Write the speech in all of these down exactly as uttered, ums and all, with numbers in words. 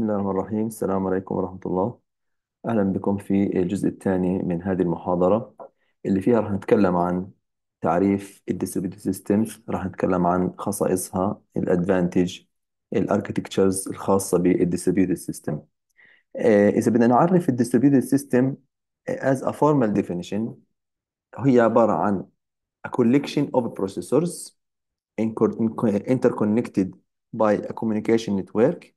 بسم الله الرحمن الرحيم. السلام عليكم ورحمة الله. أهلا بكم في الجزء الثاني من هذه المحاضرة اللي فيها راح نتكلم عن تعريف الديستريبيوتد سيستمز، راح نتكلم عن خصائصها، الأدفانتج، الأركتكتشرز الخاصة بالديستريبيوتد سيستم. إذا بدنا نعرف الديستريبيوتد سيستم as a formal definition، هي عبارة عن a collection of processors interconnected by a communication network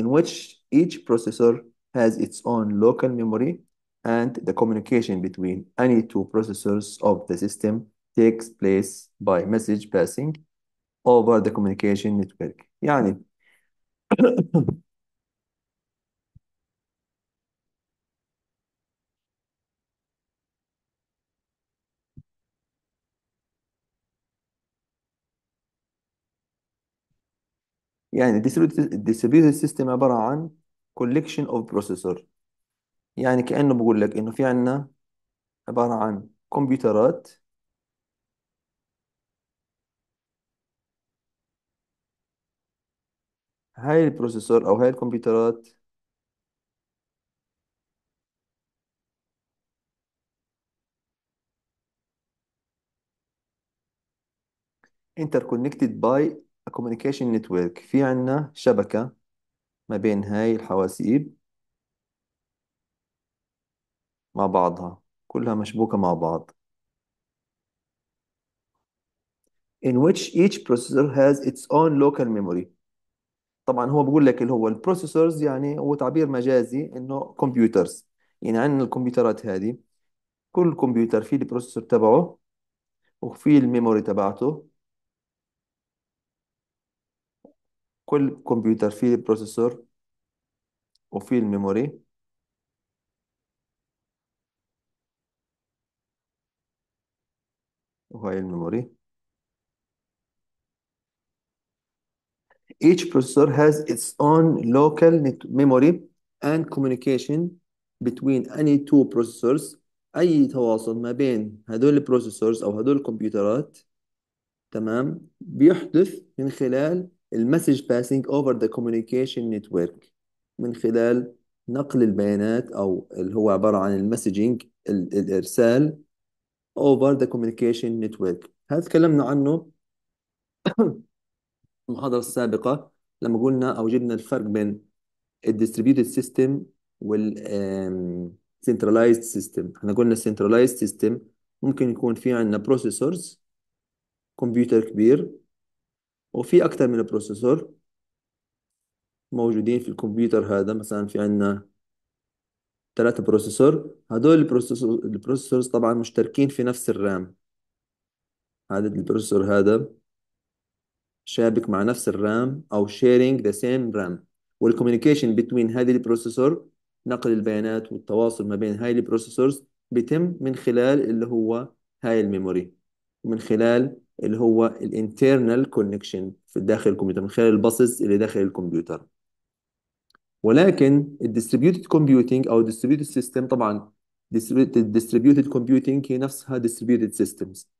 in which each processor has its own local memory and the communication between any two processors of the system takes place by message passing over the communication network. يعني يعني distributed system عبارة عن collection of processor، يعني كأنه بقول لك إنه في عنا عبارة عن كمبيوترات هاي البروسيسور أو هاي الكمبيوترات interconnected by a communication network. في عنا شبكة ما بين هاي الحواسيب مع بعضها، كلها مشبوكة مع بعض in which each processor has its own local memory. طبعا هو بقول لك اللي هو البروسيسورز، يعني هو تعبير مجازي انه كمبيوترز، يعني عندنا الكمبيوترات هذه كل كمبيوتر فيه البروسيسور تبعه وفيه الميموري تبعته، كل كمبيوتر فيه البروسيسور وفيه الميموري، وهي الميموري. Each processor has its own local memory and communication between any two processors. أي تواصل ما بين هدول البروسيسورز أو هدول الكمبيوترات، تمام، بيحدث من خلال المسج passing over the communication network، من خلال نقل البيانات أو اللي هو عبارة عن المسجينج، الإرسال over the communication network. هذا تكلمنا عنه المحاضرة السابقة لما قلنا أو جبنا الفرق بين الديستريبيوتد سيستم وال centralized system. احنا قلنا centralized system ممكن يكون في عندنا بروسيسورز، كمبيوتر كبير وفي أكثر من بروسيسور موجودين في الكمبيوتر هذا، مثلا في عندنا ثلاثة بروسيسور، هدول البروسيسور البروسيسورز طبعا مشتركين في نفس الرام، هذا البروسيسور هذا شابك مع نفس الرام أو sharing the same RAM، والcommunication between هذه البروسيسور، نقل البيانات والتواصل ما بين هاي البروسيسورز بيتم من خلال اللي هو هاي الميموري، من خلال اللي هو الانترنال كونكشن في داخل الكمبيوتر، من خلال الباصز اللي داخل الكمبيوتر. ولكن الديستريبيوتد كومبيوتينج او الديستريبيوتد سيستم، طبعا الديستريبيوتد كومبيوتينج هي نفسها ديستريبيوتد سيستمز.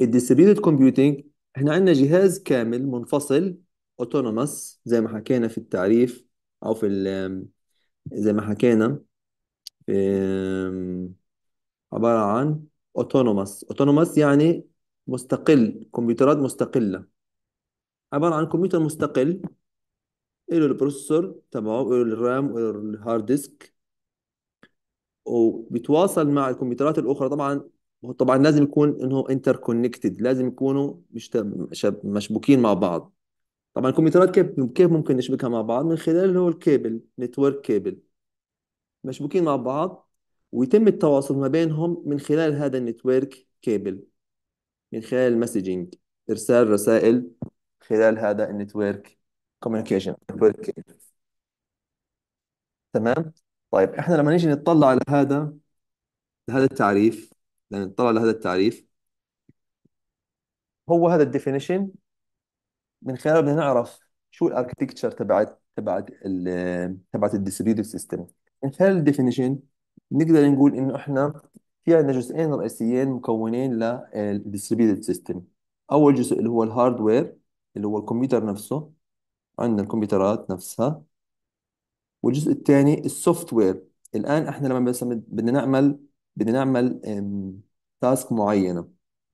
الديستريبيوتد كومبيوتينج احنا عندنا جهاز كامل منفصل اوتونوموس، زي ما حكينا في التعريف او في ال زي ما حكينا أم، عبارة عن autonomous. autonomous يعني مستقل، كمبيوترات مستقلة، عبارة عن كمبيوتر مستقل له البروسيسور تبعه، له الرام، له الهارد ديسك، وبيتواصل مع الكمبيوترات الأخرى. طبعا طبعا لازم يكون انه interconnected، لازم يكونوا مشت... شب... مشبوكين مع بعض. طبعا الكمبيوترات كيف كيف ممكن نشبكها مع بعض؟ من خلال اللي هو الكيبل، نتورك كيبل، مشبوكين مع بعض ويتم التواصل ما بينهم من خلال هذا النتورك كيبل، من خلال المسجنج، ارسال رسائل خلال هذا النتورك كوميونيكيشن، نتورك كيبل. تمام. طيب احنا لما نيجي نطلع على هذا هذا التعريف، لما نطلع على هذا التعريف هو هذا الديفينيشن، من خلاله بدنا نعرف شو الاركتكتشر تبعت تبعت ال تبعت الديستريبيوتد سيستم. من خلال الديفينيشن نقدر نقول انه احنا في عندنا جزئين رئيسيين مكونين للديستريبيوتد سيستم. اول جزء اللي هو الهاردوير اللي هو الكمبيوتر نفسه، عندنا الكمبيوترات نفسها، والجزء الثاني السوفت وير. الان احنا لما بس بدنا نعمل بدنا نعمل تاسك معينه،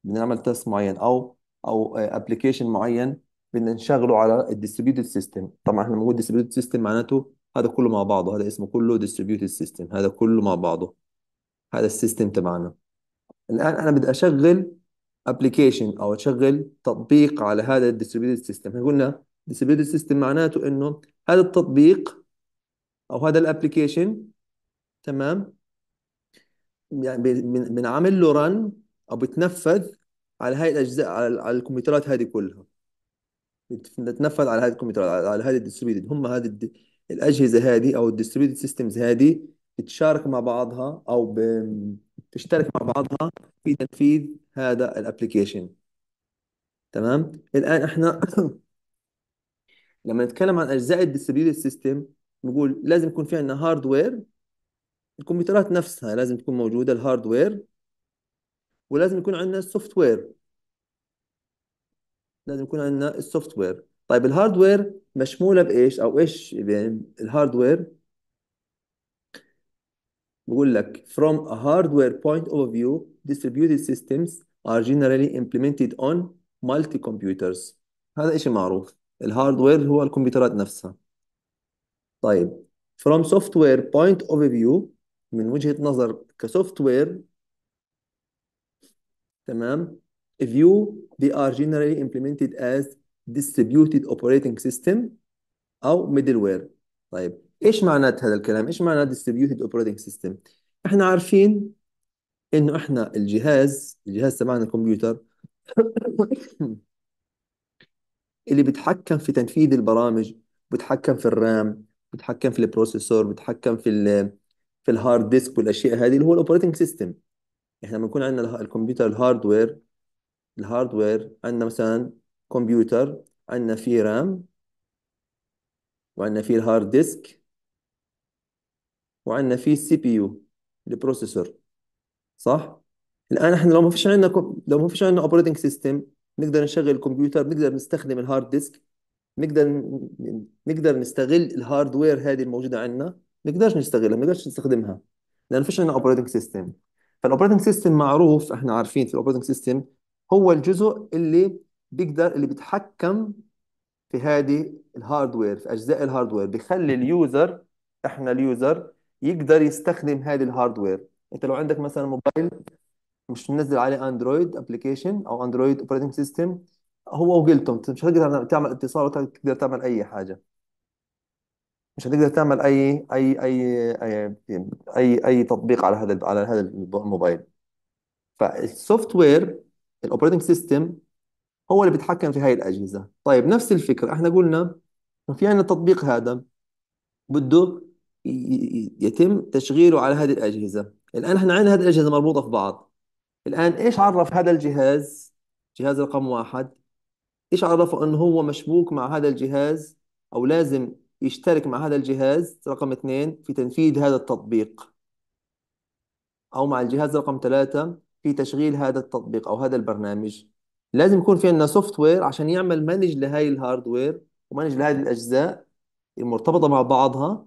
بدنا نعمل تاسك معين او او ابلكيشن معين بدنا نشغله على الديستريبيوتد سيستم. طبعا احنا موجود ديستريبيوتد سيستم معناته هذا كله مع بعضه، هذا اسمه كله ديستريبيوتد سيستم، هذا كله مع بعضه، هذا السيستم تبعنا. الان انا بدي اشغل ابلكيشن او اشغل تطبيق على هذا الديستريبيوتد سيستم. احنا قلنا ديستريبيوتد سيستم معناته انه هذا التطبيق او هذا الابلكيشن، تمام، يعني بنعمل له رن او بتنفذ على هاي الاجزاء، على, على الكمبيوترات هذه كلها، بتنفذ على هذه الكمبيوترات، على هذه الديستريبيوتد. هم هذه الاجهزه هذه او الديستريبيوتد سيستمز هذه بتشارك مع بعضها او بتشترك مع بعضها في تنفيذ هذا الابلكيشن، تمام. الان احنا لما نتكلم عن اجزاء الديستريبيوتد سيستم نقول لازم يكون في عندنا هاردوير، الكمبيوترات نفسها لازم تكون موجوده الهاردوير، ولازم يكون عندنا السوفت وير، لازم يكون عندنا السوفت وير. طيب الهاردوير مشموله بايش او ايش الهاردوير؟ بقول لك from a hardware point of view distributed systems are generally implemented on multi computers. هذا شيء معروف، الهاردوير هو الكمبيوترات نفسها. طيب from software point of view، من وجهة نظر كسوفت وير، تمام. view they are generally implemented as distributed operating system أو middleware. طيب إيش معنات هذا الكلام؟ إيش معنى distributed operating system؟ إحنا عارفين إنه إحنا الجهاز الجهاز تبعنا الكمبيوتر اللي بيتحكم في تنفيذ البرامج، بيتحكم في الرام، بتحكم في البروسيسور، بتحكم في ال في الهارد ديسك والاشياء هذه اللي هو الاوبريتنج سيستم. احنا لما يكون عندنا الكمبيوتر الهاردوير الهاردوير عندنا مثلا كمبيوتر عندنا فيه رام، وعندنا فيه الهارد ديسك، وعندنا فيه السي بي يو البروسيسور، صح؟ الان احنا لو ما فيش عندنا لو ما فيش عندنا اوبريتنج سيستم نقدر نشغل الكمبيوتر، نقدر نستخدم الهارد ديسك، نقدر نقدر نستغل الهاردوير هذه الموجوده عندنا، ما نقدرش نستغلها، ما نقدرش نستخدمها لان ما فيش عندنا اوبريتنج سيستم. فالاوبريتنج سيستم معروف، احنا عارفين في الاوبريتنج سيستم هو الجزء اللي بيقدر اللي بيتحكم في هذه الهاردوير، في اجزاء الهاردوير، بيخلي اليوزر، احنا اليوزر يقدر يستخدم هذه الهاردوير. انت لو عندك مثلا موبايل مش منزل عليه اندرويد ابلكيشن او اندرويد اوبريتنج سيستم، هو وقلتهم مش هتقدر تعمل اتصال ولا تقدر تعمل اي حاجه، مش هتقدر تعمل اي اي اي اي اي, أي تطبيق على هذا على هذا الموبايل. فالسوفت وير الاوبريتنج سيستم هو اللي بيتحكم في هاي الاجهزه. طيب نفس الفكره، احنا قلنا في عندنا التطبيق هذا بده يتم تشغيله على هذه الاجهزه. الان احنا عندنا هذه الاجهزه مربوطه في بعض. الان ايش عرف هذا الجهاز، جهاز رقم واحد، ايش عرفه؟ انه هو مشبوك مع هذا الجهاز او لازم يشترك مع هذا الجهاز رقم اثنين في تنفيذ هذا التطبيق، او مع الجهاز رقم ثلاثة في تشغيل هذا التطبيق او هذا البرنامج. لازم يكون في عندنا سوفت وير عشان يعمل مانج لهي الهاردوير ومانج لهذه الاجزاء المرتبطه مع بعضها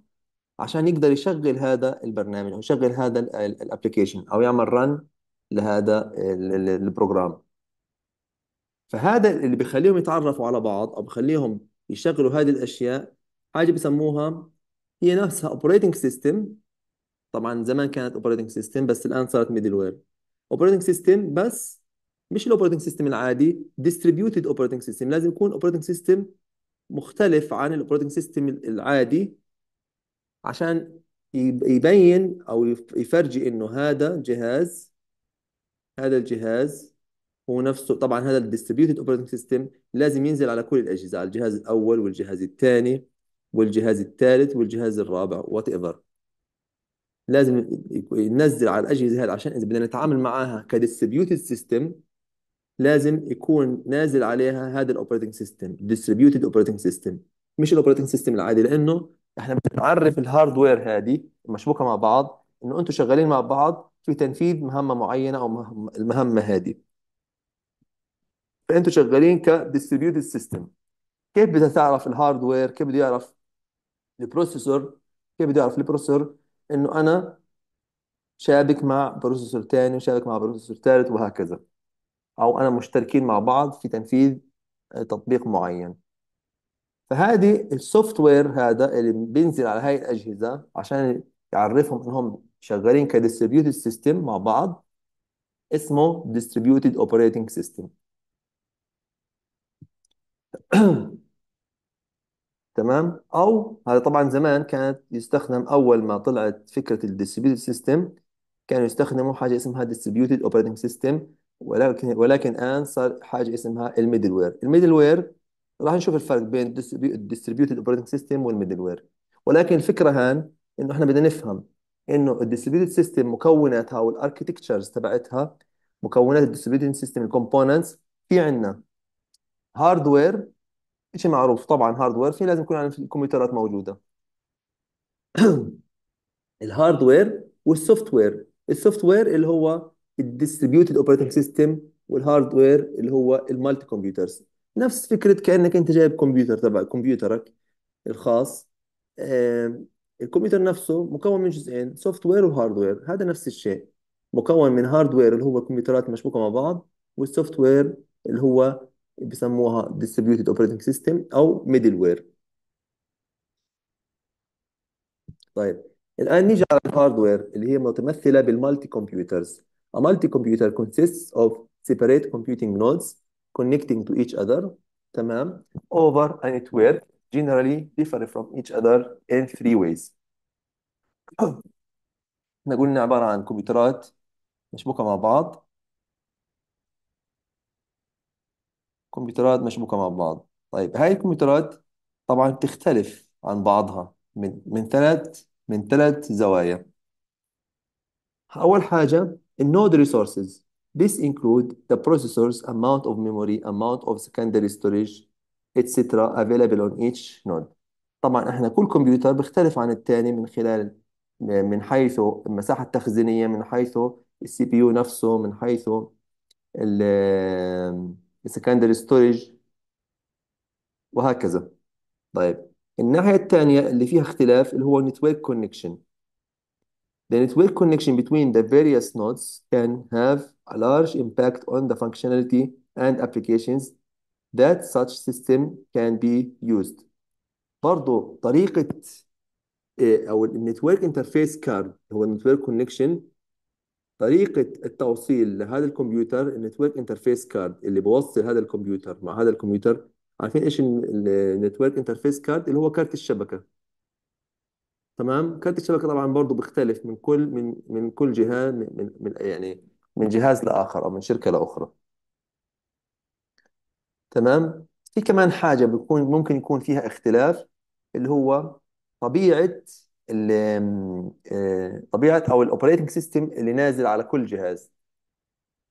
عشان يقدر يشغل هذا البرنامج او يشغل هذا الابلكيشن او يعمل رن لهذا البروجرام. فهذا اللي بيخليهم يتعرفوا على بعض او بيخليهم يشغلوا هذه الاشياء، حاجه بسموها هي نفسها اوبريتنج سيستم. طبعا زمان كانت اوبريتنج سيستم بس الان صارت ميدل وير. اوبريتنج سيستم بس مش الاوبريتنج سيستم العادي، ديستريبيوتد اوبريتنج سيستم، لازم يكون اوبريتنج سيستم مختلف عن الاوبريتنج سيستم العادي عشان يبين او يفرجي انه هذا جهاز هذا الجهاز هو نفسه. طبعا هذا الديستريبيوتد اوبريتنج سيستم لازم ينزل على كل الاجهزه، على الجهاز الاول والجهاز الثاني والجهاز الثالث والجهاز الرابع وات ايفر، لازم ينزل على الاجهزه هذه عشان اذا بدنا نتعامل معاها كديستريبيوتد سيستم لازم يكون نازل عليها هذا الاوبريتنج سيستم، ديستريبيوتد اوبريتنج سيستم، مش الاوبريتنج سيستم العادي. لانه احنا بنعرف الهاردوير هذه مشبوكه مع بعض انه انتم شغالين مع بعض في تنفيذ مهمه معينه او مهمة المهمه هذه، فانتوا شغالين كديستريبيوتد سيستم. كيف بدها تعرف الهاردوير؟ كيف بده يعرف البروسيسور؟ كيف بدي اعرف البروسيسور انه انا شابك مع بروسيسور تاني وشابك مع بروسيسور ثالث وهكذا، او انا مشتركين مع بعض في تنفيذ تطبيق معين. فهذه السوفت وير هذا اللي بينزل على هاي الاجهزه عشان يعرفهم انهم شغالين كديستريبيوتد سيستم مع بعض، اسمه ديستريبيوتد اوبريتنج سيستم. تمام. او هذا طبعا زمان كانت يستخدم، اول ما طلعت فكره الديستريبيوتد سيستم كانوا يستخدموا حاجه اسمها ديستريبيوتد اوبريتنج سيستم، ولكن ولكن الان صار حاجه اسمها الميدل وير. الميدل وير راح نشوف الفرق بين الديستريبيوتد اوبريتنج سيستم والميدل وير، ولكن الفكره هان انه احنا بدنا نفهم انه الديستريبيوتد سيستم مكوناتها والاركتكتشرز تبعتها، مكونات الديستريبيوتد سيستم الكومبوننتس. في عندنا هاردوير، شيء معروف طبعا، هاردوير في لازم يكون عندنا في الكمبيوترات موجوده. الهاردوير والسوفت وير، السوفت وير اللي هو الديستريبيوتد اوبريتنج سيستم، والهاردوير اللي هو المالتي كمبيوترز. نفس فكره كانك انت جايب كمبيوتر تبع كمبيوترك الخاص. آه الكمبيوتر نفسه مكون من جزئين، سوفت وير وهاردوير. هذا نفس الشيء، مكون من هاردوير اللي هو الكمبيوترات المشبوكه مع بعض، والسوفت وير اللي هو بسموها ديستريبيوتد اوبريتنج سيستم او ميدل وير. طيب الان نيجي على الهاردوير اللي هي متمثله بالمالتي كمبيوترز. A multi-computer consists of separate computing nodes connecting to each other تمام over a network generally differ from each other in three ways. احنا قلنا عباره عن كمبيوترات مشبوكه مع بعض، كمبيوترات مشبوكة مع بعض. طيب هاي الكمبيوترات طبعا بتختلف عن بعضها من من ثلاث من ثلاث زوايا. أول حاجة النود resources. This include the processor's amount of memory, amount of secondary storage, et cetera available on each node. طبعا احنا كل كمبيوتر بيختلف عن الثاني من خلال من حيث المساحة التخزينية، من حيث السي بي يو نفسه، من حيث ال السكندري ستورج وهكذا. طيب الناحية الثانية اللي فيها اختلاف اللي هو network connection. The network connection between the various nodes can have a large impact on the functionality and applications that such system can be used. برضو طريقة أو ال network interface card هو network connection، طريقة التوصيل لهذا الكمبيوتر النتورك انترفيس كارد اللي بوصل هذا الكمبيوتر مع هذا الكمبيوتر. عارفين ايش النتورك انترفيس كارد؟ اللي هو كارت الشبكة. تمام. كارت الشبكة طبعا برضه بيختلف من كل من من كل جهة، من, من, من يعني من جهاز لآخر او من شركة لأخرى. تمام. في كمان حاجة بيكون ممكن يكون فيها اختلاف اللي هو طبيعة طبيعة أو الأوبريتنج سيستم اللي نازل على كل جهاز.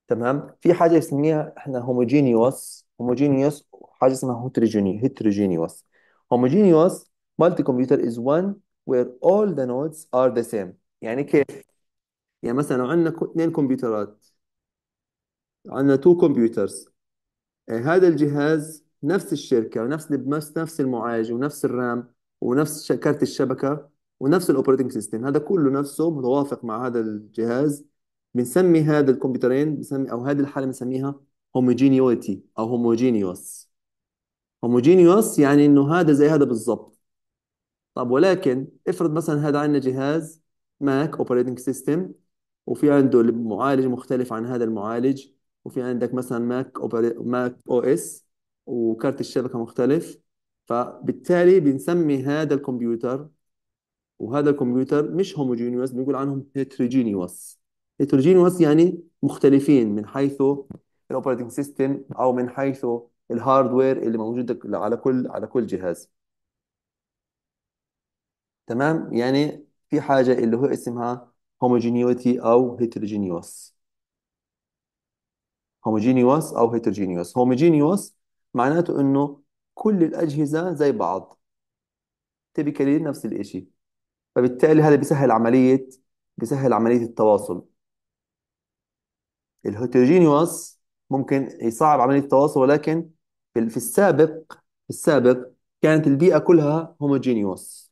تمام. في حاجة اسمها احنا هوموجينيوس، هوموجينيوس حاجة اسمها هتروجيني هتروجينيوس. هوموجينيوس مالتي كمبيوتر is one where all the nodes are the same. يعني كيف؟ يعني مثلا لو عندنا اثنين كمبيوترات، عندنا تو كمبيوترز، هذا الجهاز نفس الشركة ونفس نفس المعالج ونفس الرام ونفس كارت الشبكة ونفس الاوبريتنج سيستم، هذا كله نفسه متوافق مع هذا الجهاز، بنسمي هذا الكمبيوترين بنسمي او هذه الحاله بنسميها هوموجينيوتي او هوموجينيوس. هوموجينيوس يعني انه هذا زي هذا بالضبط. طب ولكن افرض مثلا هذا عندنا جهاز ماك اوبريتنج سيستم وفي عنده معالج مختلف عن هذا المعالج، وفي عندك مثلا ماك ماك او اس وكارت الشبكه مختلف، فبالتالي بنسمي هذا الكمبيوتر وهذا الكمبيوتر مش هوموجينيوس، بنقول عنهم هيتروجينيوس. هيتروجينيوس يعني مختلفين من حيث الاوبريتنج سيستم او من حيث الهاردوير اللي موجود على كل على كل جهاز. تمام. يعني في حاجه اللي هو اسمها هوموجينيوتي او هيتروجينيوس. هوموجينيوس او هيتروجينيوس. هوموجينيوس معناته انه كل الاجهزه زي بعض، تيبيكالي نفس الشيء، فبالتالي هذا بيسهل عملية بيسهل عملية التواصل. الهيتروجينيوس ممكن يصعب عملية التواصل، ولكن في السابق في السابق كانت البيئة كلها هوموجينيوس،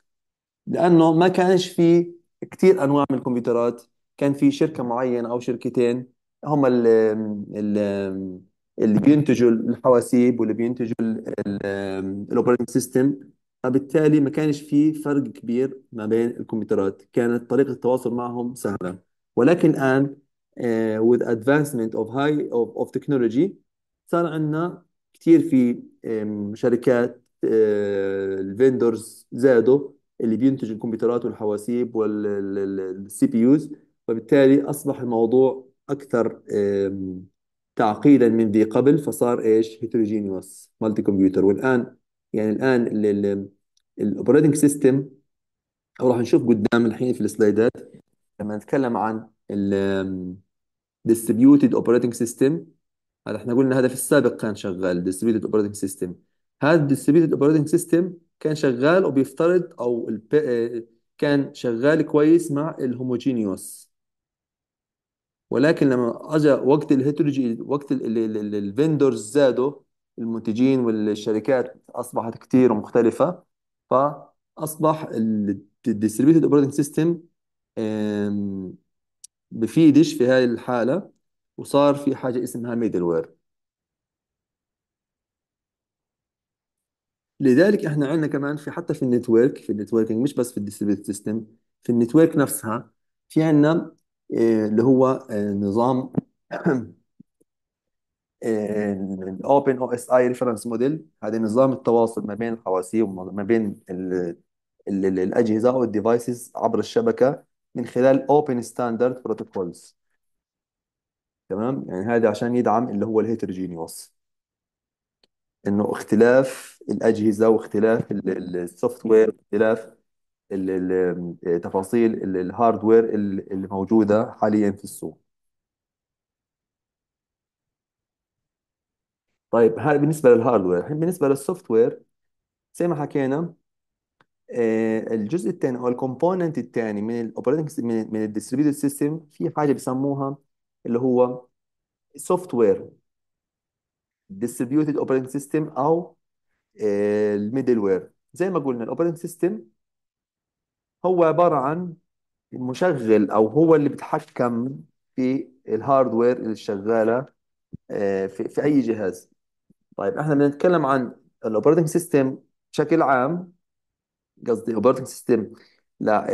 لانه ما كانش في كتير انواع من الكمبيوترات، كان في شركه معينه او شركتين هم اللي, اللي بينتجوا الحواسيب واللي بينتجوا الاوبريتنج سيستم، فبالتالي ما كانش في فرق كبير ما بين الكمبيوترات، كانت طريقه التواصل معهم سهله. ولكن الان آه، with advancement of high of, of technology صار عندنا كتير في آم، شركات الفيندرز زادوا اللي بينتج الكمبيوترات والحواسيب والسي بي يوز، فبالتالي اصبح الموضوع اكثر آم، تعقيدا من ذي قبل، فصار ايش هيتروجينيوس مالتي كمبيوتر. والان يعني الان الاوبريتنج سيستم، او راح نشوف قدام الحين في السلايدات لما نتكلم عن ال distributed operating system. هلا احنا قلنا هذا في السابق كان شغال distributed operating system، هذا distributed operating system كان شغال وبيفترض او ال آه، كان شغال كويس مع الهوموجينيوس. ولكن لما اجى وقت الهيتروجي، وقت الفندورز زادوا، المنتجين والشركات اصبحت كتير مختلفة، فاصبح ال distributed operating system آم، بفيدش في هاي الحالة، وصار في حاجة اسمها ميدل وير. لذلك احنا عندنا كمان في حتى في النتورك، في النتوركينج مش بس في الديستريبيوتد سيستم، في النتورك نفسها في عندنا آه، اللي هو آه، نظام الاوبن او اس اي ريفرنس موديل. هذا نظام التواصل ما بين الحواسيب وما بين ال ال ال الاجهزه او الديفايسز عبر الشبكه من خلال اوبن ستاندرد بروتوكولز. تمام، يعني هذا عشان يدعم اللي هو الهيتروجينيوس، انه اختلاف الاجهزه واختلاف السوفت وير، اختلاف ال- ال- ال- تفاصيل ال- الهاردوير ال- الموجوده حاليا في السوق. طيب هذا بالنسبه للهاردوير. الحين بالنسبه للسوفت وير، زي ما حكينا آه، الجزء الثاني او الكومبوننت الثاني من الاوبريتنج من من الديستريبيوتد سيستم، في حاجه بيسموها اللي هو سوفت وير ديستريبيوتد اوبريتنج سيستم او الميدل وير. زي ما قلنا الاوبريتنج سيستم هو عباره عن مشغل، او هو اللي بيتحكم في الهاردوير اللي شغاله آه، في في اي جهاز. طيب احنا بنتكلم عن الاوبريتنج سيستم بشكل عام، قصدي اوبريتنج سيستم لا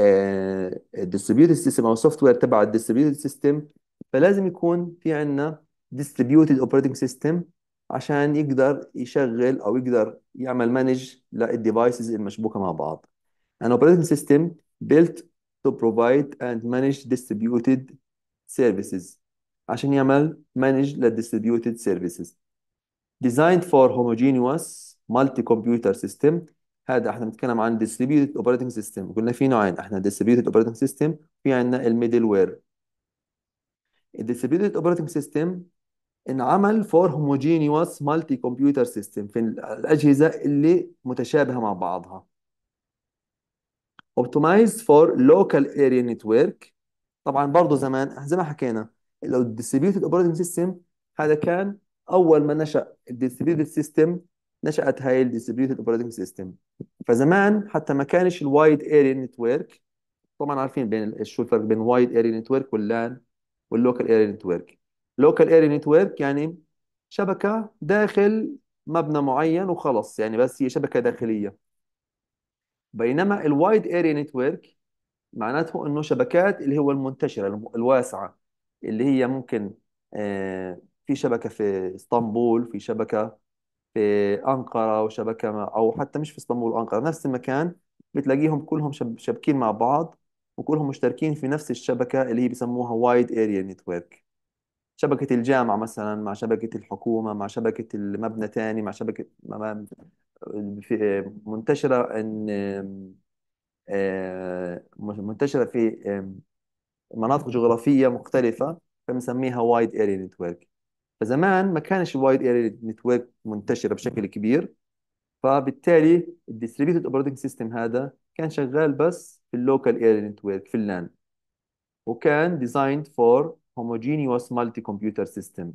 الديستريبيوتد سيستم او السوفت وير تبع الديستريبيوتد سيستم، فلازم يكون في عندنا ديستريبيوتد اوبريتنج سيستم عشان يقدر يشغل او يقدر يعمل مانج للديفايسز المشبوكه مع بعض. An operating system built to provide and manage distributed services، عشان يعمل مانج للديستريبيوتد سيرفيسز. designed for homogeneous multi-computer system، هذا احنا بنتكلم عن distributed operating system. قلنا في نوعين احنا، distributed operating system، في عندنا الميدل وير. ال distributed operating system انعمل for homogeneous multi-computer system، في الأجهزة اللي متشابهة مع بعضها. optimized for local area network، طبعا برضه زمان زي ما حكينا لو ال distributed operating system هذا كان أول ما نشأ ال distributed system، نشأت هاي ال distributed operating system. فزمان حتى ما كانش ال wide area network، طبعا عارفين بين ال- شو الفرق بين wide area network واللان واللوكال اريا نتورك. لوكال اريا نتورك يعني شبكة داخل مبنى معين وخلص، يعني بس هي شبكة داخلية. بينما الوايد اريا نتورك معناته انه شبكات اللي هو المنتشرة الم- الواسعة، اللي هي ممكن آه، في شبكة في اسطنبول، في شبكة في أنقرة، وشبكة ما- أو حتى مش في اسطنبول وأنقرة نفس المكان، بتلاقيهم كلهم شب- شابكين مع بعض، وكلهم مشتركين في نفس الشبكة اللي هي بيسموها وايد اريا نتورك. شبكة الجامعة مثلا مع شبكة الحكومة مع شبكة المبنى تاني مع شبكة ما- ما- في- منتشرة إن آه، منتشرة في آم، مناطق جغرافية مختلفة، فبنسميها وايد اريا نتورك. فزمان ما كانش الوايد اريا نتورك منتشرة بشكل كبير، فبالتالي الديستريبيوتد اوبريتنج سيستم هذا كان شغال بس في اللوكال اريا نتورك في اللان، وكان designed for homogeneous multi-computer system.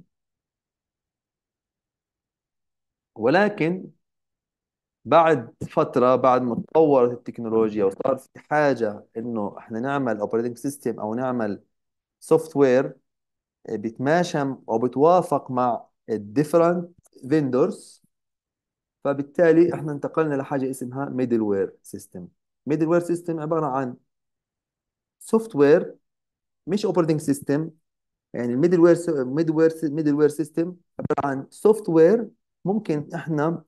ولكن بعد فترة، بعد ما تطورت التكنولوجيا وصار في حاجة انه احنا نعمل اوبريتنج سيستم او نعمل سوفت وير بيتماشى او بتوافق مع الديفرنت فيندورز، فبالتالي احنا انتقلنا لحاجة اسمها ميدل وير سيستم. ميدل وير سيستم عبارة عن سوفت وير مش اوبريتنج سيستم، يعني الميدل وير ميدل وير ميدل وير سيستم عبارة عن سوفت وير ممكن احنا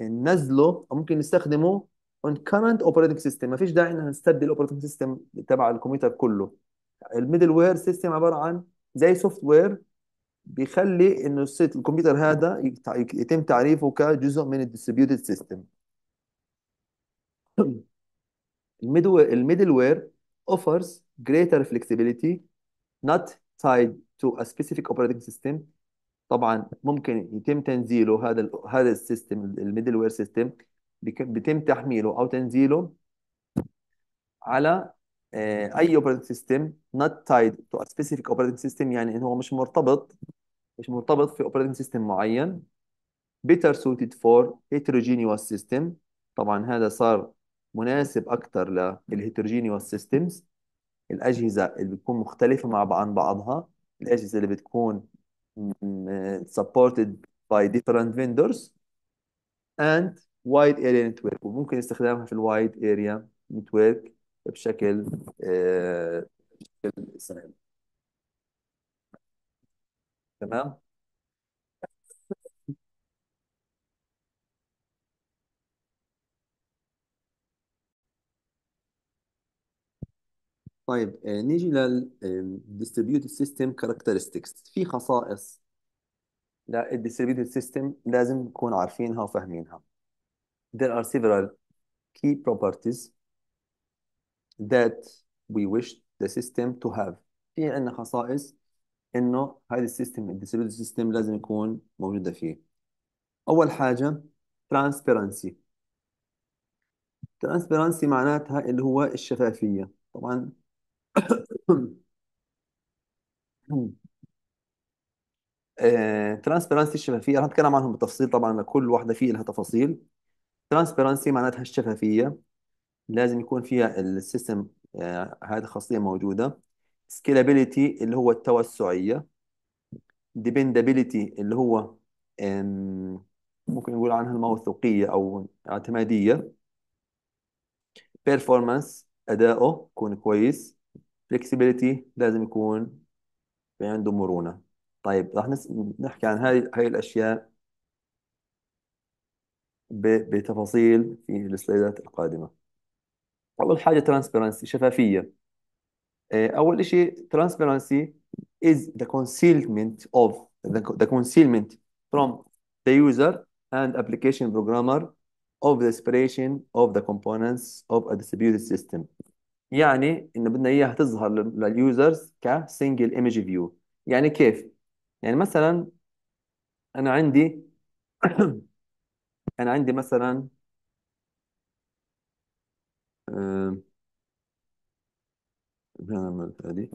ننزله او ممكن نستخدمه on current operating system. ما فيش داعي ان نستبدل الاوبريتنج سيستم تبع الكمبيوتر كله. الميدل وير سيستم عباره عن زي سوفت وير بيخلي انه الكمبيوتر هذا يتم تعريفه كجزء من الديستريبيوتد سيستم. الميدل وير offers greater flexibility not tied to a specific operating system. طبعا ممكن يتم تنزيله هذا ال هذا السيستم، الميدل وير سيستم بيتم تحميله او تنزيله على اي اوبريتنج سيستم not tied to a specific operating system، يعني انه هو مش مرتبط مش مرتبط في اوبريتنج سيستم معين. better suited for heterogeneous system، طبعا هذا صار مناسب اكثر للheterogeneous systems، الاجهزه اللي بتكون مختلفه مع عن بعضها، الاجهزه اللي بتكون supported by different vendors and wide area network، وممكن استخدامها في الوايد area network بشكل آه بشكل سهل. تمام. طيب نيجي للديستريبيوتد سيستم كاركترستكس. في خصائص للديستريبيوتد سيستم لازم نكون عارفينها وفاهمينها. There are several key properties that we wish the system to have. في عندنا خصائص انه هذا السيستم الديستريبيوتد سيستم لازم يكون موجوده فيه. اول حاجه transparency. transparency معناتها اللي هو الشفافيه. طبعا ترانسبرنسي الشفافية رح نتكلم عنهم بالتفصيل، طبعا كل واحدة فيه لها تفاصيل. ترانسبرنسي معناتها الشفافية، لازم يكون فيها السيستم هذه خاصية موجودة. سكيلابيليتي اللي هو التوسعية. ديبندابيليتي اللي هو ممكن نقول عنها الموثوقية أو اعتمادية. بيرفورمانس أداؤه يكون كويس. flexibility لازم يكون في عنده مرونة. طيب راح نس... نحكي عن هاي هاي الأشياء ب... بتفاصيل في السلايدات القادمة. أول حاجة transparency شفافية. أول إشي transparency is the concealment of the, the concealment from the user and application programmer of the separation of the components of a distributed system. يعني انه بدنا اياها تظهر لليوزرز كسنجل ايمج فيو. يعني كيف؟ يعني مثلا انا عندي انا عندي مثلا نعمل هذه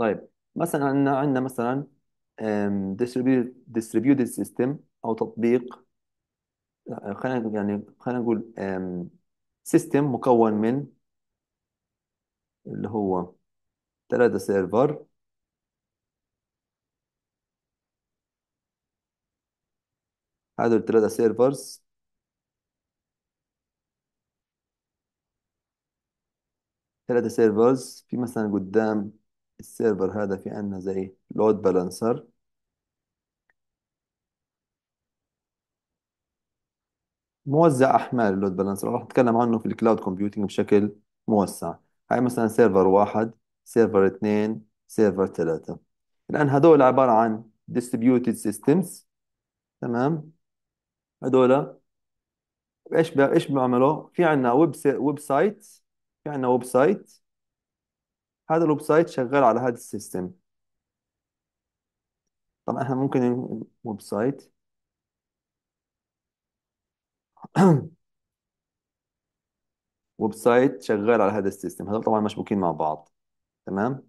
طيب مثلا عندنا عندنا مثلا distributed system او تطبيق، خلينا يعني خلينا نقول system مكون من اللي هو ثلاثة سيرفر هذول الثلاثة سيرفرز ثلاثة سيرفرز في مثلا قدام السيرفر هذا في عندنا زي لود بالانسر، موزع احمال. اللود بالانسر راح نتكلم عنه في الكلاود كومبيوتنج بشكل موسع. هاي مثلا سيرفر واحد، سيرفر اثنين، سيرفر ثلاثة. الان هذول عبارة عن distributed systems. تمام. هذول ايش ايش بيعملوا؟ في عندنا ويب ويب سايت، في عندنا ويب سايت هذا الويب سايت شغال على هذا السيستم. طبعا احنا ممكن ويب سايت ويب سايت شغال على هذا السيستم، هذول طبعا مشبوكين مع بعض. تمام.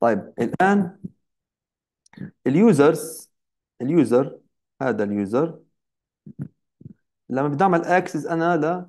طيب الآن اليوزرز، اليوزر هذا اليوزر لما بدي اعمل اكسس انا ل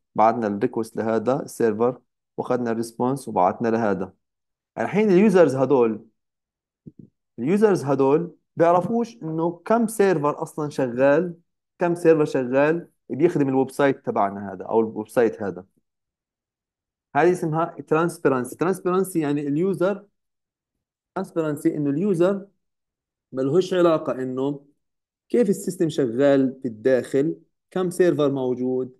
بعتنا الريكوست لهذا السيرفر واخذنا الريسبونس وبعتنا لهذا. الحين اليوزرز هدول، اليوزرز هدول بيعرفوش انه كم سيرفر اصلا شغال، كم سيرفر شغال بيخدم الويب سايت تبعنا هذا او الويب سايت هذا. هذه اسمها ترانسبيرنسي. ترانسبيرنسي يعني اليوزر، ترانسبيرنسي انه اليوزر ملهوش علاقة انه كيف السيستم شغال بالداخل، كم سيرفر موجود.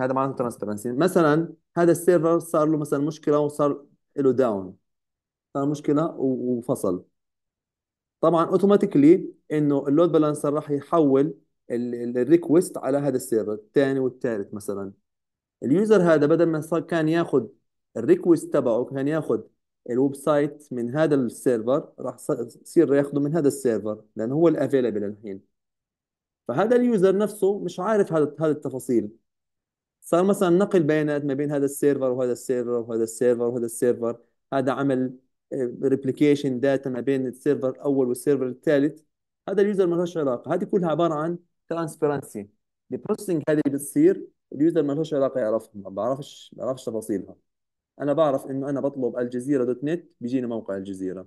هذا معناته ترانسبيرنسي. مثلا هذا السيرفر صار له مثلا مشكله وصار له داون، صار مشكله و- وفصل، طبعا اوتوماتيكلي انه اللود بالانسر راح يحول الريكوست على هذا السيرفر الثاني والثالث مثلا. اليوزر هذا بدل ما صار كان ياخذ الريكوست تبعه، كان ياخذ الويب سايت من هذا السيرفر، راح ص- يصير ياخذه من هذا السيرفر لانه هو الافيلبل الحين. فهذا اليوزر نفسه مش عارف هذا هذه التفاصيل، صار مثلا نقل بيانات ما بين هذا السيرفر وهذا السيرفر وهذا السيرفر وهذا السيرفر، هذا عمل ريبليكيشن داتا ما بين السيرفر الاول والسيرفر الثالث، هذا اليوزر ما لهش علاقه. هذه كلها عباره عن ترانسبيرنسي. البروسيسنج هذه اللي بتصير اليوزر ما لهش علاقه يعرفها، ما بعرفش ما بعرفش تفاصيلها. انا بعرف انه انا بطلب الجزيره دوت نت، بيجيني موقع الجزيره،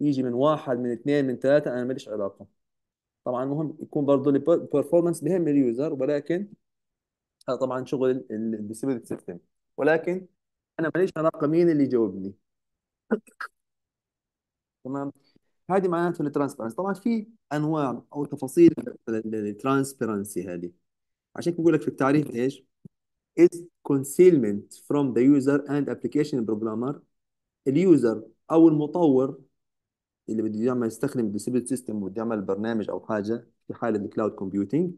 يجي من واحد من اثنين من ثلاثه، انا ماليش علاقه. طبعا مهم يكون برضه البرفورمانس بهم اليوزر، ولكن هذا طبعا شغل الديستريبيوتد سيستم، ولكن انا ماليش علاقه مين اللي يجاوبني. تمام. هذه معناته الترانسبرنسي. طبعا في انواع او تفاصيل الترانسبرنسي هذه، عشان كده بقول لك في التعريف ايش is concealment from the user and application programmer. اليوزر او المطور اللي بده يعمل، يستخدم الديستريبيوتد سيستم وبده يعمل برنامج او حاجه في حاله الكلاود كومبيوتينج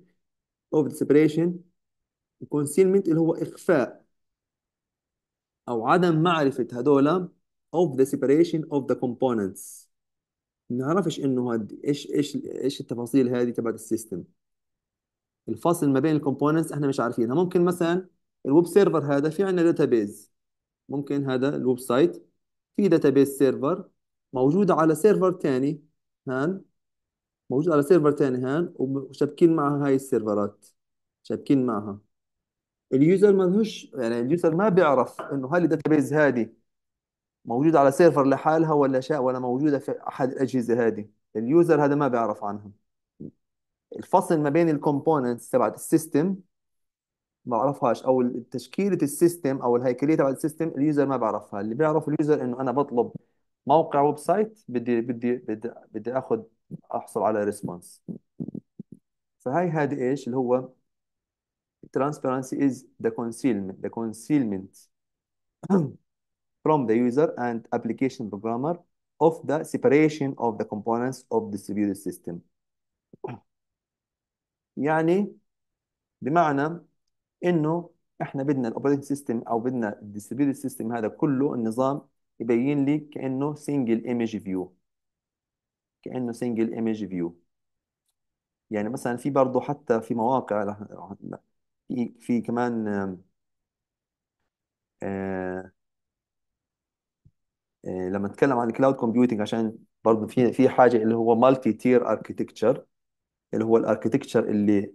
of the separation. الكونسيلمنت اللي هو اخفاء او عدم معرفه هذولا of the separation of the components، ما نعرفش انه هاد ايش ايش ايش التفاصيل هذه تبعت السيستم، الفصل ما بين الكومبوننتس احنا مش عارفينها. ممكن مثلا الويب سيرفر هذا في عندنا داتابيز، ممكن هذا الويب سايت في داتابيز سيرفر موجوده على سيرفر ثاني هان، موجود على سيرفر ثاني هان، وب- وشابكين معها هاي السيرفرات، شابكين معها. اليوزر ما لهش، يعني اليوزر ما بيعرف انه هاي الداتابيز هذه موجودة على سيرفر لحالها ولا شاء، ولا موجودة في أحد الأجهزة هذه. اليوزر هذا ما بيعرف عنها. الفصل ما بين الكومبوننتس تبعت السيستم ما بعرفهاش، أو تشكيلة السيستم أو الهيكلية تبعت السيستم اليوزر ما بعرفها. اللي بيعرف اليوزر إنه أنا بطلب موقع ويب سايت، بدي بدي بدي بدي آخذ أحصل على ريسبونس. فهاي هذه إيش اللي هو transparency is the concealment the concealment from the user and application programmer of the separation of the components of distributed system. يعني بمعنى انه احنا بدنا الاوبريتنج سيستم او بدنا الديستريبيوتد سيستم هذا كله النظام يبين لي كانه سنجل ايمج فيو، كانه سنجل ايمج فيو. يعني مثلا في برضه حتى في مواقع رح- رح- في في كمان آه، آه، لما نتكلم عن الكلاود كومبيوتنج، عشان برضه في في حاجه اللي هو مالتي تير اركيتكتشر، اللي هو الاركيتكتشر اللي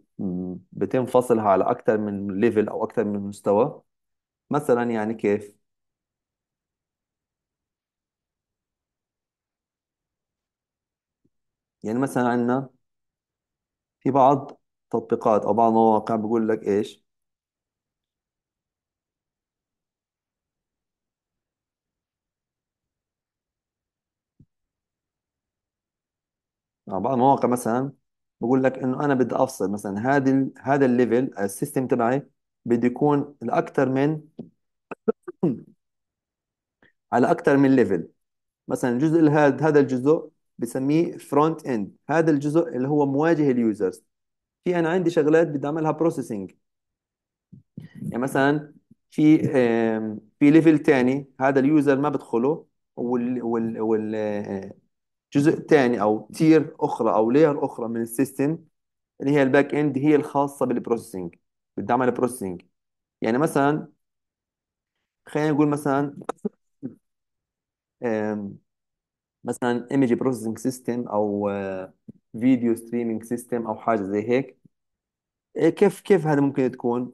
بتنفصلها على أكتر من ليفل أو أكتر من مستوى. مثلا يعني كيف؟ يعني مثلا عندنا في بعض تطبيقات أو بعض المواقع بقول لك إيش، أو بعض المواقع مثلا بقول لك إنه أنا بدي أفصل مثلا هذا ال- هذا الليفل، السيستم تبعي بده يكون الأكثر من على أكثر من ليفل. مثلا الجزء هذا هذا الجزء بسميه فرونت اند، هذا الجزء اللي هو مواجه اليوزرز. في انا عندي شغلات بدي اعملها بروسيسنج، يعني مثلا في آم، في ليفل تاني هذا اليوزر ما بدخله، وال وال وال آه، جزء تاني او تير اخرى او لير اخرى من السيستم اللي هي الباك اند، هي الخاصه بالبروسيسنج. بدي اعمل بروسيسنج، يعني مثلا خلينا نقول مثلا آم، مثلا ايمج بروسيسنج سيستم او فيديو ستريمينج سيستم او حاجه زي هيك. إيه، كيف كيف هذا ممكن تكون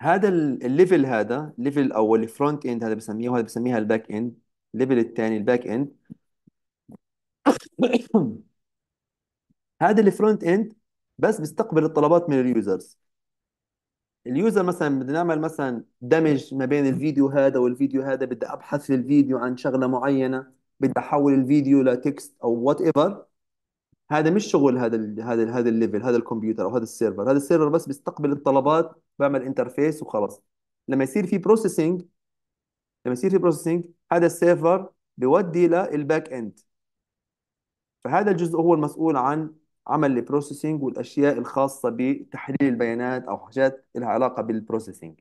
هذا ال- الليفل، هذا الليفل الاول الفرونت اند، هذا بسميه، وهذا بسميها الباك اند. الليفل الثاني الباك اند، هذا الفرونت اند بس بيستقبل الطلبات من اليوزرز. اليوزر مثلا بدنا نعمل مثلا دمج ما بين الفيديو هذا والفيديو هذا، بدي ابحث في الفيديو عن شغله معينه، بدي احول الفيديو لتكست او وات ايفر. هذا مش شغل هذا ال هذا ال هذا الليفل، هذا الكمبيوتر او هذا السيرفر. هذا السيرفر بس بيستقبل الطلبات، بعمل انترفيس وخلاص. لما يصير في بروسيسنج، لما يصير في بروسيسنج هذا السيرفر بيودي للباك اند. فهذا الجزء هو المسؤول عن عمل البروسيسنج والاشياء الخاصه بتحليل البيانات او حاجات لها علاقه بالبروسيسنج.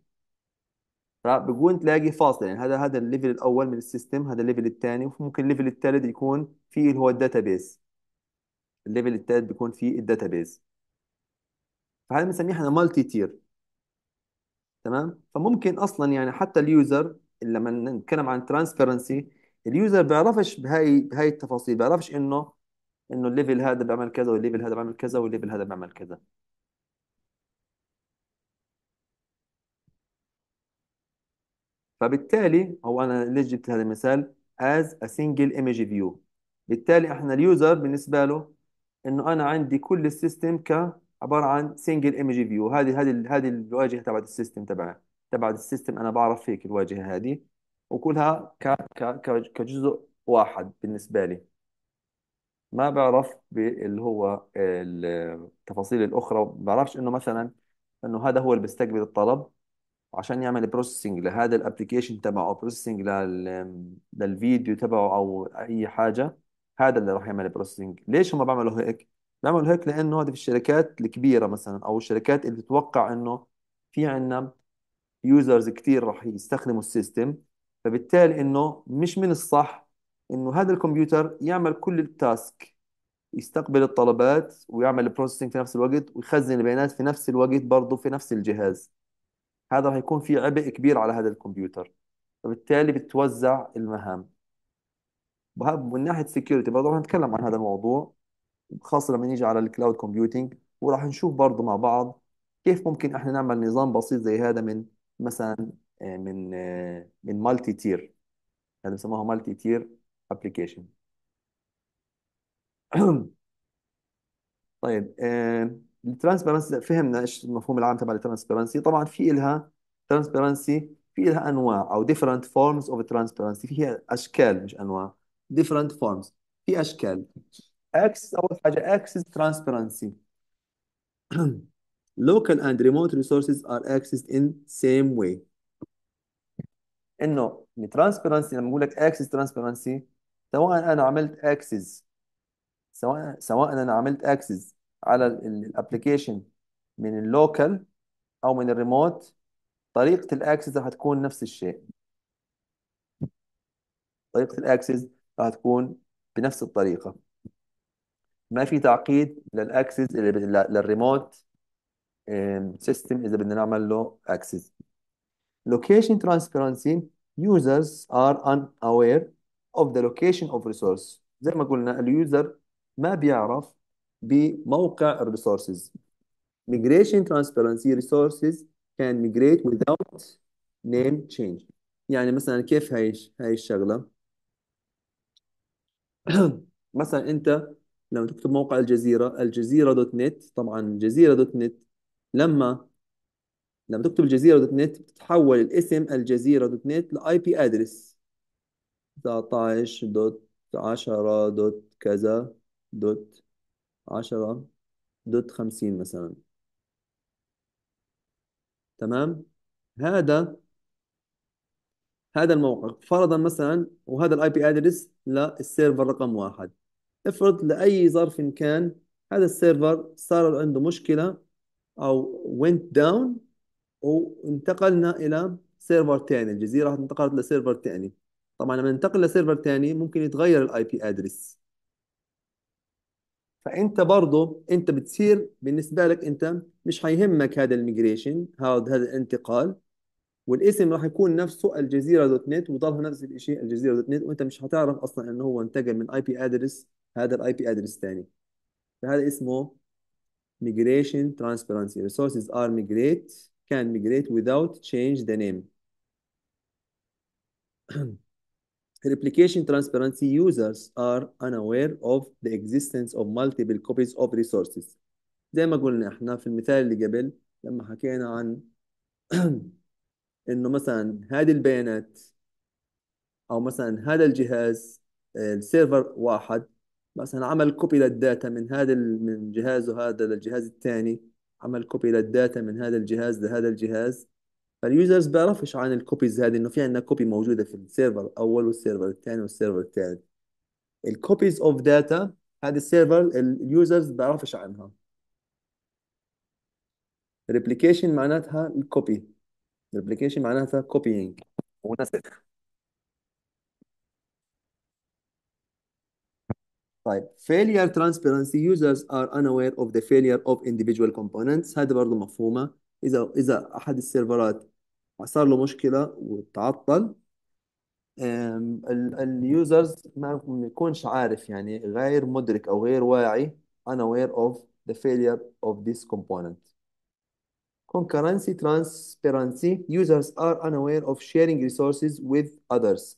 فبكون تلاقي فاصل، يعني هذا هذا الليفل الاول من السيستم، هذا الليفل الثاني، وممكن الليفل الثالث يكون فيه اللي هو الداتابيز. الليفل الثالث بيكون فيه الداتابيز، فهذا بنسميه احنا مالتي تير. تمام. فممكن اصلا يعني حتى اليوزر لما نتكلم عن ترانسبيرنسي، اليوزر بيعرفش بهاي بهاي التفاصيل، بيعرفش انه انه الليفل هذا بيعمل كذا، والليفل هذا بيعمل كذا، والليفل هذا بيعمل كذا. فبالتالي هو انا ليش جبت هذا المثال as a single image view. بالتالي احنا اليوزر بالنسبه له انه انا عندي كل السيستم ك عباره عن single image view. هذه هذه هذه الواجهه تبعت السيستم تبعي تبعت السيستم، انا بعرف هيك الواجهه هذه، وكلها ك ك ك- كجزء واحد بالنسبه لي، ما بعرف باللي هو التفاصيل الاخرى. ما بعرفش انه مثلا انه هذا هو اللي بيستقبل الطلب عشان يعمل بروسيسنج لهذا الابلكيشن تبعه، او بروسيسنج لل... للفيديو تبعه او اي حاجه. هذا اللي راح يعمل بروسيسنج. ليش هم بيعملوا هيك؟ بيعملوا هيك لانه هذا في الشركات الكبيره مثلا، او الشركات اللي بتتوقع انه في عندنا يوزرز كتير راح يستخدموا السيستم. فبالتالي انه مش من الصح انه هذا الكمبيوتر يعمل كل التاسك، يستقبل الطلبات ويعمل بروسيسنج في نفس الوقت، ويخزن البيانات في نفس الوقت برضه في نفس الجهاز. هذا راح يكون في عبء كبير على هذا الكمبيوتر، فبالتالي بتوزع المهام. وه- ومن ناحيه سكيورتي برضه راح نتكلم عن هذا الموضوع، خاصه لما نيجي على الكلاود كومبيوتينج، وراح نشوف برضه مع بعض كيف ممكن احنا نعمل نظام بسيط زي هذا من مثلا آه، من آه، من مالتي تير. هذا بسموها مالتي تير ابلكيشن. طيب، الترانسبرنسي فهمنا ايش المفهوم العام تبع الترانسبرنسي. طبعا في الها ترانسبرنسي، في الها انواع او different forms of transparency. فيها اشكال مش انواع، different forms، في اشكال. access، اول حاجه access transparency. local and remote resources are accessed in same way. انه الترانسبرنسي لما بقول لك access transparency، سواء انا عملت access، سواء سواء انا عملت access على الابلكيشن من اللوكال او من الريموت، طريقه الاكسس راح تكون نفس الشيء. طريقه الاكسس راح تكون بنفس الطريقه، ما في تعقيد للاكسس اللي بد- ل- للريموت سيستم اذا بدنا نعمل له اكسس. location transparency: users are unaware of the location of resource. زي ما قلنا اليوزر ما بيعرف بموقع الريسورسز، Migration Transparency Resources can migrate without name change. يعني مثلا كيف هاي هاي الشغلة؟ مثلا أنت لما تكتب موقع الجزيرة الجزيرة دوت نت، طبعا الجزيرة دوت نت لما لما تكتب الجزيرة دوت نت بتتحول الاسم الجزيرة دوت نت لاي بي ادرس تسعتاشر دوت عشرة دوت كذا دوت عشرة دوت خمسين مثلا. تمام، هذا هذا الموقع فرضا مثلا، وهذا الاي بي ادرس للسيرفر رقم واحد. افرض لاي ظرف كان هذا السيرفر صار عنده مشكله او went down وانتقلنا الى سيرفر ثاني، الجزيره انتقلت لسيرفر ثاني. طبعا لما ننتقل لسيرفر ثاني ممكن يتغير الاي بي ادرس، فانت برضه انت بتصير بالنسبه لك انت مش هيهمك هذا الميجريشن، هذا هذا الانتقال، والاسم راح يكون نفسه الجزيره دوت نت وضلها نفس الشيء الجزيره دوت نت، وانت مش هتعرف اصلا انه هو انتقل من اي بي ادرس هذا الاي بي ادرس ثاني. فهذا اسمه migration transparency. Resources are migrate can migrate without change the name. Replication transparency. Users are unaware of the existence of multiple copies of resources. زي ما قلنا احنا في المثال اللي قبل لما حكينا عن انه مثلا هذه البيانات او مثلا هذا الجهاز السيرفر واحد مثلا عمل كوبي للداتا من هذا من جهازه هذا للجهاز الثاني، عمل كوبي للداتا من هذا الجهاز لهذا الجهاز. فاليوزرز بيعرفش عن الكوبيز هذه انه في عندنا كوبي موجوده في السيرفر الاول والسيرفر الثاني والسيرفر الثالث. الكوبيز اوف داتا هذه السيرفر اليوزرز بيعرفش عنها. ريبليكيشن معناتها الكوبي، ريبليكيشن معناتها كوبيينج ونسخ. طيب failure transparency. Users are unaware of the failure of individual components. هذا برضه مفهومه، اذا اذا احد السيرفرات صار له مشكله وتعطل اليوزرز ما يكونش عارف، يعني غير مدرك او غير واعي unaware of the failure of this component. Concurrency transparency. Users are unaware of sharing resources with others.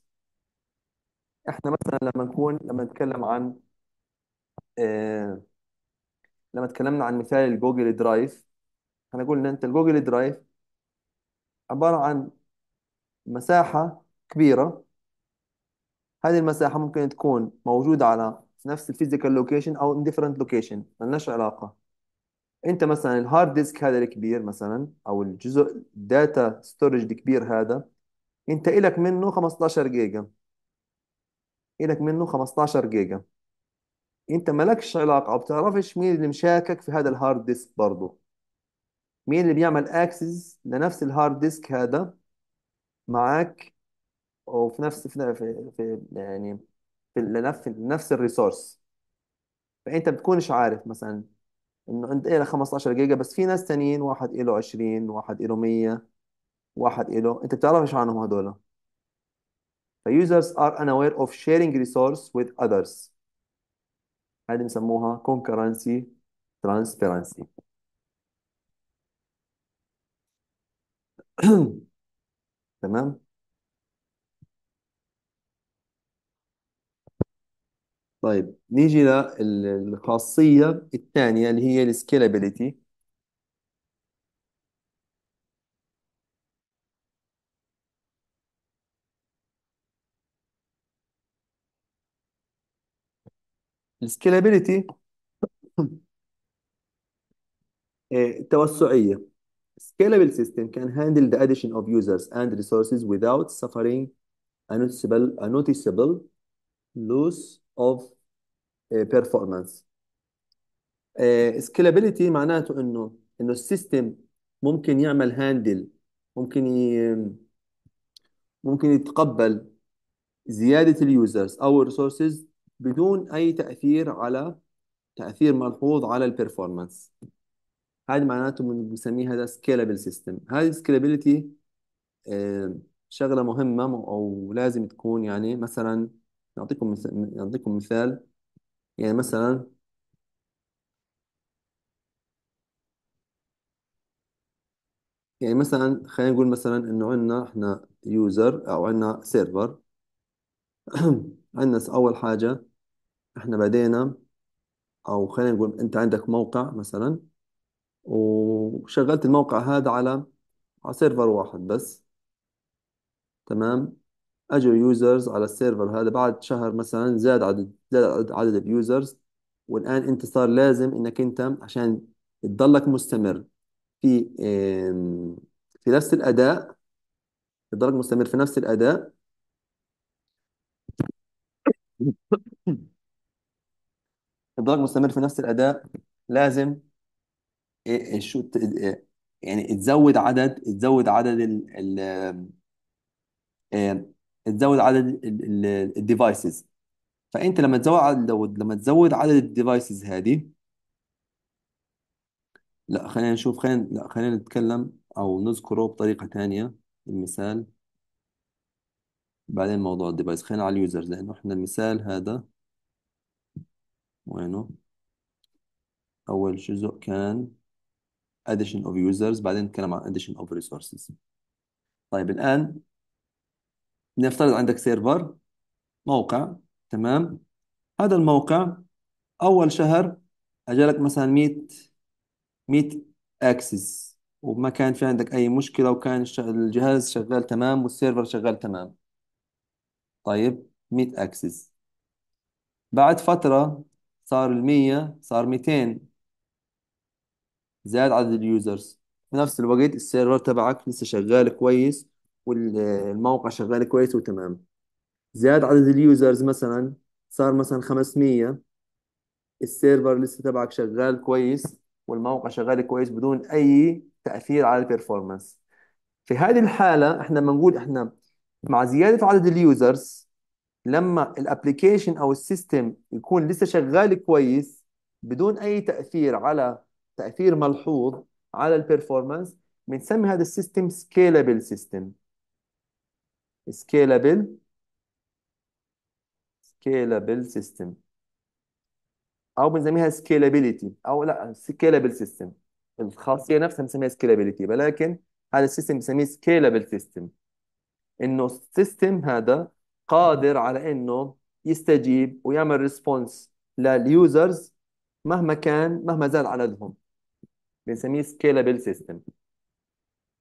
احنا مثلا لما نكون لما نتكلم عن آه لما تكلمنا عن مثال الجوجل درايف، هنقول ان انت الجوجل درايف عباره عن مساحه كبيره. هذه المساحه ممكن تكون موجوده على نفس الفيزيكال لوكيشن او ان ديفرنت لوكيشن، مالناش علاقه. انت مثلا الهارد ديسك هذا الكبير مثلا او الجزء داتا ستورج الكبير هذا انت الك منه خمستاشر جيجا، الك منه خمستاشر جيجا، انت مالكش علاقه او بتعرفش مين اللي مشاكك في هذا الهارد ديسك، برضه مين اللي بيعمل اكسس لنفس الهارد ديسك هذا معاك وفي نفس في, في يعني في لنفس نفس الريسورس. فانت بتكونش عارف مثلا انه انت له خمستاشر جيجا، بس في ناس تانيين واحد له عشرين، واحد له مية، واحد له، انت بتعرفش عنهم هذول. فيوزرز ار unaware of sharing resource with others. هذه بنسموها concurrency transparency. تمام. طيب نيجي للخاصية الثانية اللي هي السكيلابيليتي. السكيلابيليتي توسعية. Scalable system can handle the addition of users and resources without suffering a noticeable a noticeable loss of performance. Scalability معناته انه انه السيستم ممكن يعمل هاندل، ممكن ي... ممكن يتقبل زيادة اليوزرز او الريسورسز بدون اي تأثير على تأثير ملحوظ على البرفورمانس. هذا معناته بنسميه هذا سكيلابل سيستم. هذه السكيلابيليتي شغله مهمه او لازم تكون، يعني مثلا نعطيكم مثال نعطيكم مثال يعني مثلا يعني مثلا خلينا نقول مثلا انه عندنا احنا يوزر او عندنا سيرفر. عندنا اول حاجة احنا بدينا، او خلينا نقول انت عندك موقع مثلا وشغلت الموقع هذا على على سيرفر واحد بس، تمام. اجوا يوزرز على السيرفر هذا، بعد شهر مثلا زاد عدد زاد عدد عدد اليوزرز، والان انت صار لازم انك انت عشان تضلك مستمر في آم، في نفس الاداء، تضلك مستمر في نفس الاداء تضلك مستمر في نفس الاداء لازم إيه- إيه شو ت- إيه يعني تزود عدد تزود عدد ال ال آم، تزود عدد الديفايسز. فانت لما تزود عدد لو- لما تزود عدد الديفايسز هذه، لا خلينا نشوف، خلينا لا خلينا نتكلم او نذكره بطريقة ثانية. المثال بعدين، موضوع الديفايس خلينا على اليوزر، لانه احنا المثال هذا وينه؟ اول جزء كان addition of users، بعدين نتكلم عن addition of resources. طيب الان نفترض عندك سيرفر موقع، تمام. هذا الموقع اول شهر اجالك مثلا مية مية اكسس، وما كان في عندك اي مشكلة، وكان الش- الجهاز شغال تمام والسيرفر شغال تمام. طيب مية اكسس، بعد فترة صار المية، صار ميتين، زاد عدد اليوزرز. في نفس الوقت السيرفر تبعك لسه شغال كويس والموقع شغال كويس وتمام. زاد عدد اليوزرز مثلا، صار مثلا خمسمية، السيرفر لسه تبعك شغال كويس والموقع شغال كويس بدون أي تأثير على البرفورمانس. في هذه الحالة احنا بنقول احنا مع زيادة عدد اليوزرز، لما الابليكيشن او السيستم يكون لسه شغال كويس بدون اي تاثير على تاثير ملحوظ على البيرفورمانس، بنسمي هذا السيستم سكيلابل سيستم. سكيلابل سكيلابل سيستم، او بنسميها سكيلابيليتي، او لا سكيلابل سيستم، الخاصيه نفسها بنسميها سكيلابيليتي، ولكن هذا السيستم بنسميه سكيلابل سيستم، انه السيستم هذا قادر على انه يستجيب ويعمل ريسبونس لليوزرز مهما كان، مهما زاد عددهم. بنسميه سكيلابل سيستم،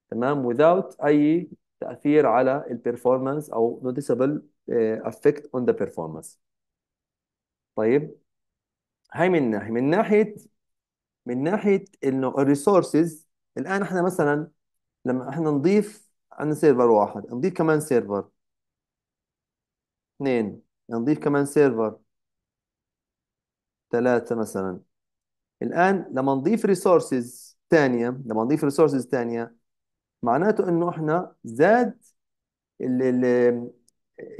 تمام، without اي تاثير على البرفورمانس او noticeable eh, effect on the performance. طيب هاي من ناحيه، من ناحيه من ناحيه انه الريسورسز. الان احنا مثلا لما احنا نضيف عن سيرفر واحد، نضيف كمان سيرفر اثنين، نضيف كمان سيرفر ثلاثة مثلا. الآن لما نضيف ريسورسز ثانية، لما نضيف ريسورسز ثانية معناته إنه إحنا زاد ال- ال-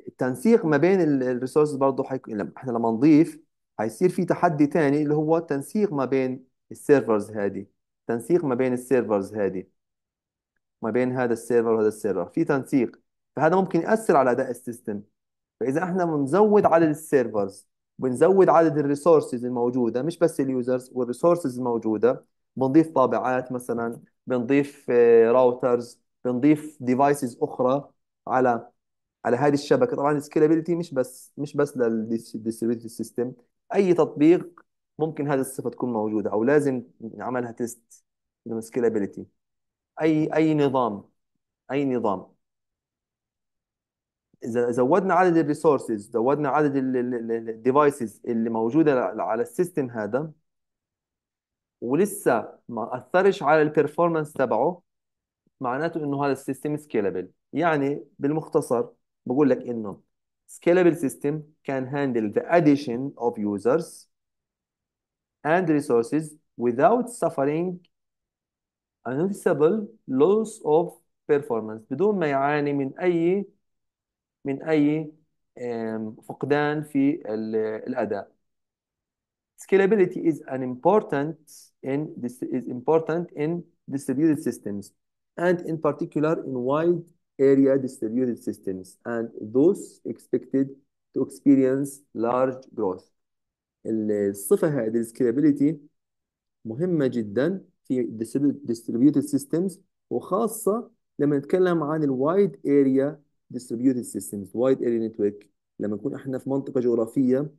التنسيق ما بين الريسورسز برضه. حيكون لما- إحنا لما نضيف حيصير في تحدي ثاني، اللي هو تنسيق ما بين السيرفرز هذه، تنسيق ما بين السيرفرز هذه، ما بين هذا السيرفر وهذا السيرفر، في تنسيق. فهذا ممكن يأثر على أداء السيستم. فإذا إحنا بنزود عدد السيرفرز، بنزود عدد الريسورسز الموجودة، مش بس اليوزرز والريسورسز الموجودة، بنضيف طابعات مثلا، بنضيف راوترز، بنضيف ديفايسز أخرى على على هذه الشبكة. طبعا السكيلابيلتي مش بس مش بس للديستريبيوتد سيستم، أي تطبيق ممكن هذه الصفة تكون موجودة، أو لازم نعملها تيست سكيلابيلتي. أي أي نظام أي نظام إذا زودنا عدد الريسورسز، زودنا عدد الديفايسز اللي موجودة على السيستم هذا، ولسه ما أثرش على البرفورمانس تبعه، معناته إنه هذا السيستم سكيلابل. يعني بالمختصر بقول لك إنه scalable system can handle the addition of users and resources without suffering a noticeable loss of performance، بدون ما يعاني من أي من أي آم، فقدان في ال- الأداء. Scalability is an important in this is important in distributed systems, and in particular in wide area distributed systems, and those expected to experience large growth. الصفة هذه السكيلابيليتي مهمة جدا في distributed systems، وخاصة لما نتكلم عن الوايد اريا distributed systems، وايد اريا نتورك، لما نكون احنا في منطقة جغرافية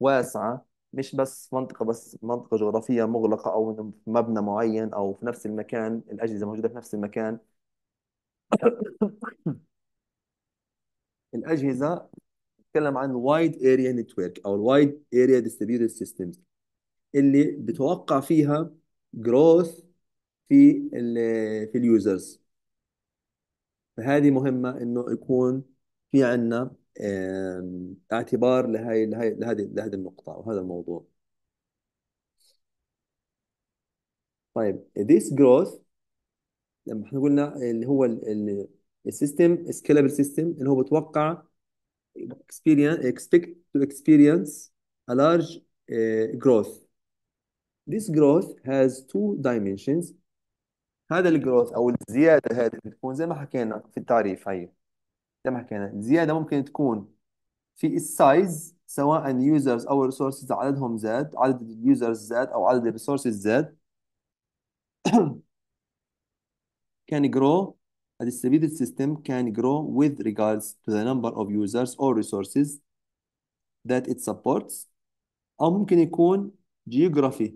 واسعة، مش بس منطقة بس منطقة جغرافية مغلقة أو في مبنى معين أو في نفس المكان، الأجهزة موجودة في نفس المكان. الأجهزة نتكلم عن wide area network أو wide area distributed systems اللي بتوقع فيها growth في ال في اليوزرز. فهذه مهمة إنه يكون في عندنا اعتبار لهي لهي لهذه لهذه النقطة وهذا الموضوع. طيب this growth لما احنا قلنا اللي هو السيستم سكيلبل سيستم اللي هو بتوقع experience expect to experience a large uh, growth. This growth has two dimensions. هذا الجروث او الزيادة هذه بتكون زي ما حكينا في التعريف، هي زي ما حكينا الزيادة ممكن تكون في السايز، سواء users أو resources عددهم زاد، عدد اليوزرز زاد أو عدد الريسورسز زاد. can grow a distributed system can grow with regards to the number of users or resources that it supports. أو ممكن يكون geography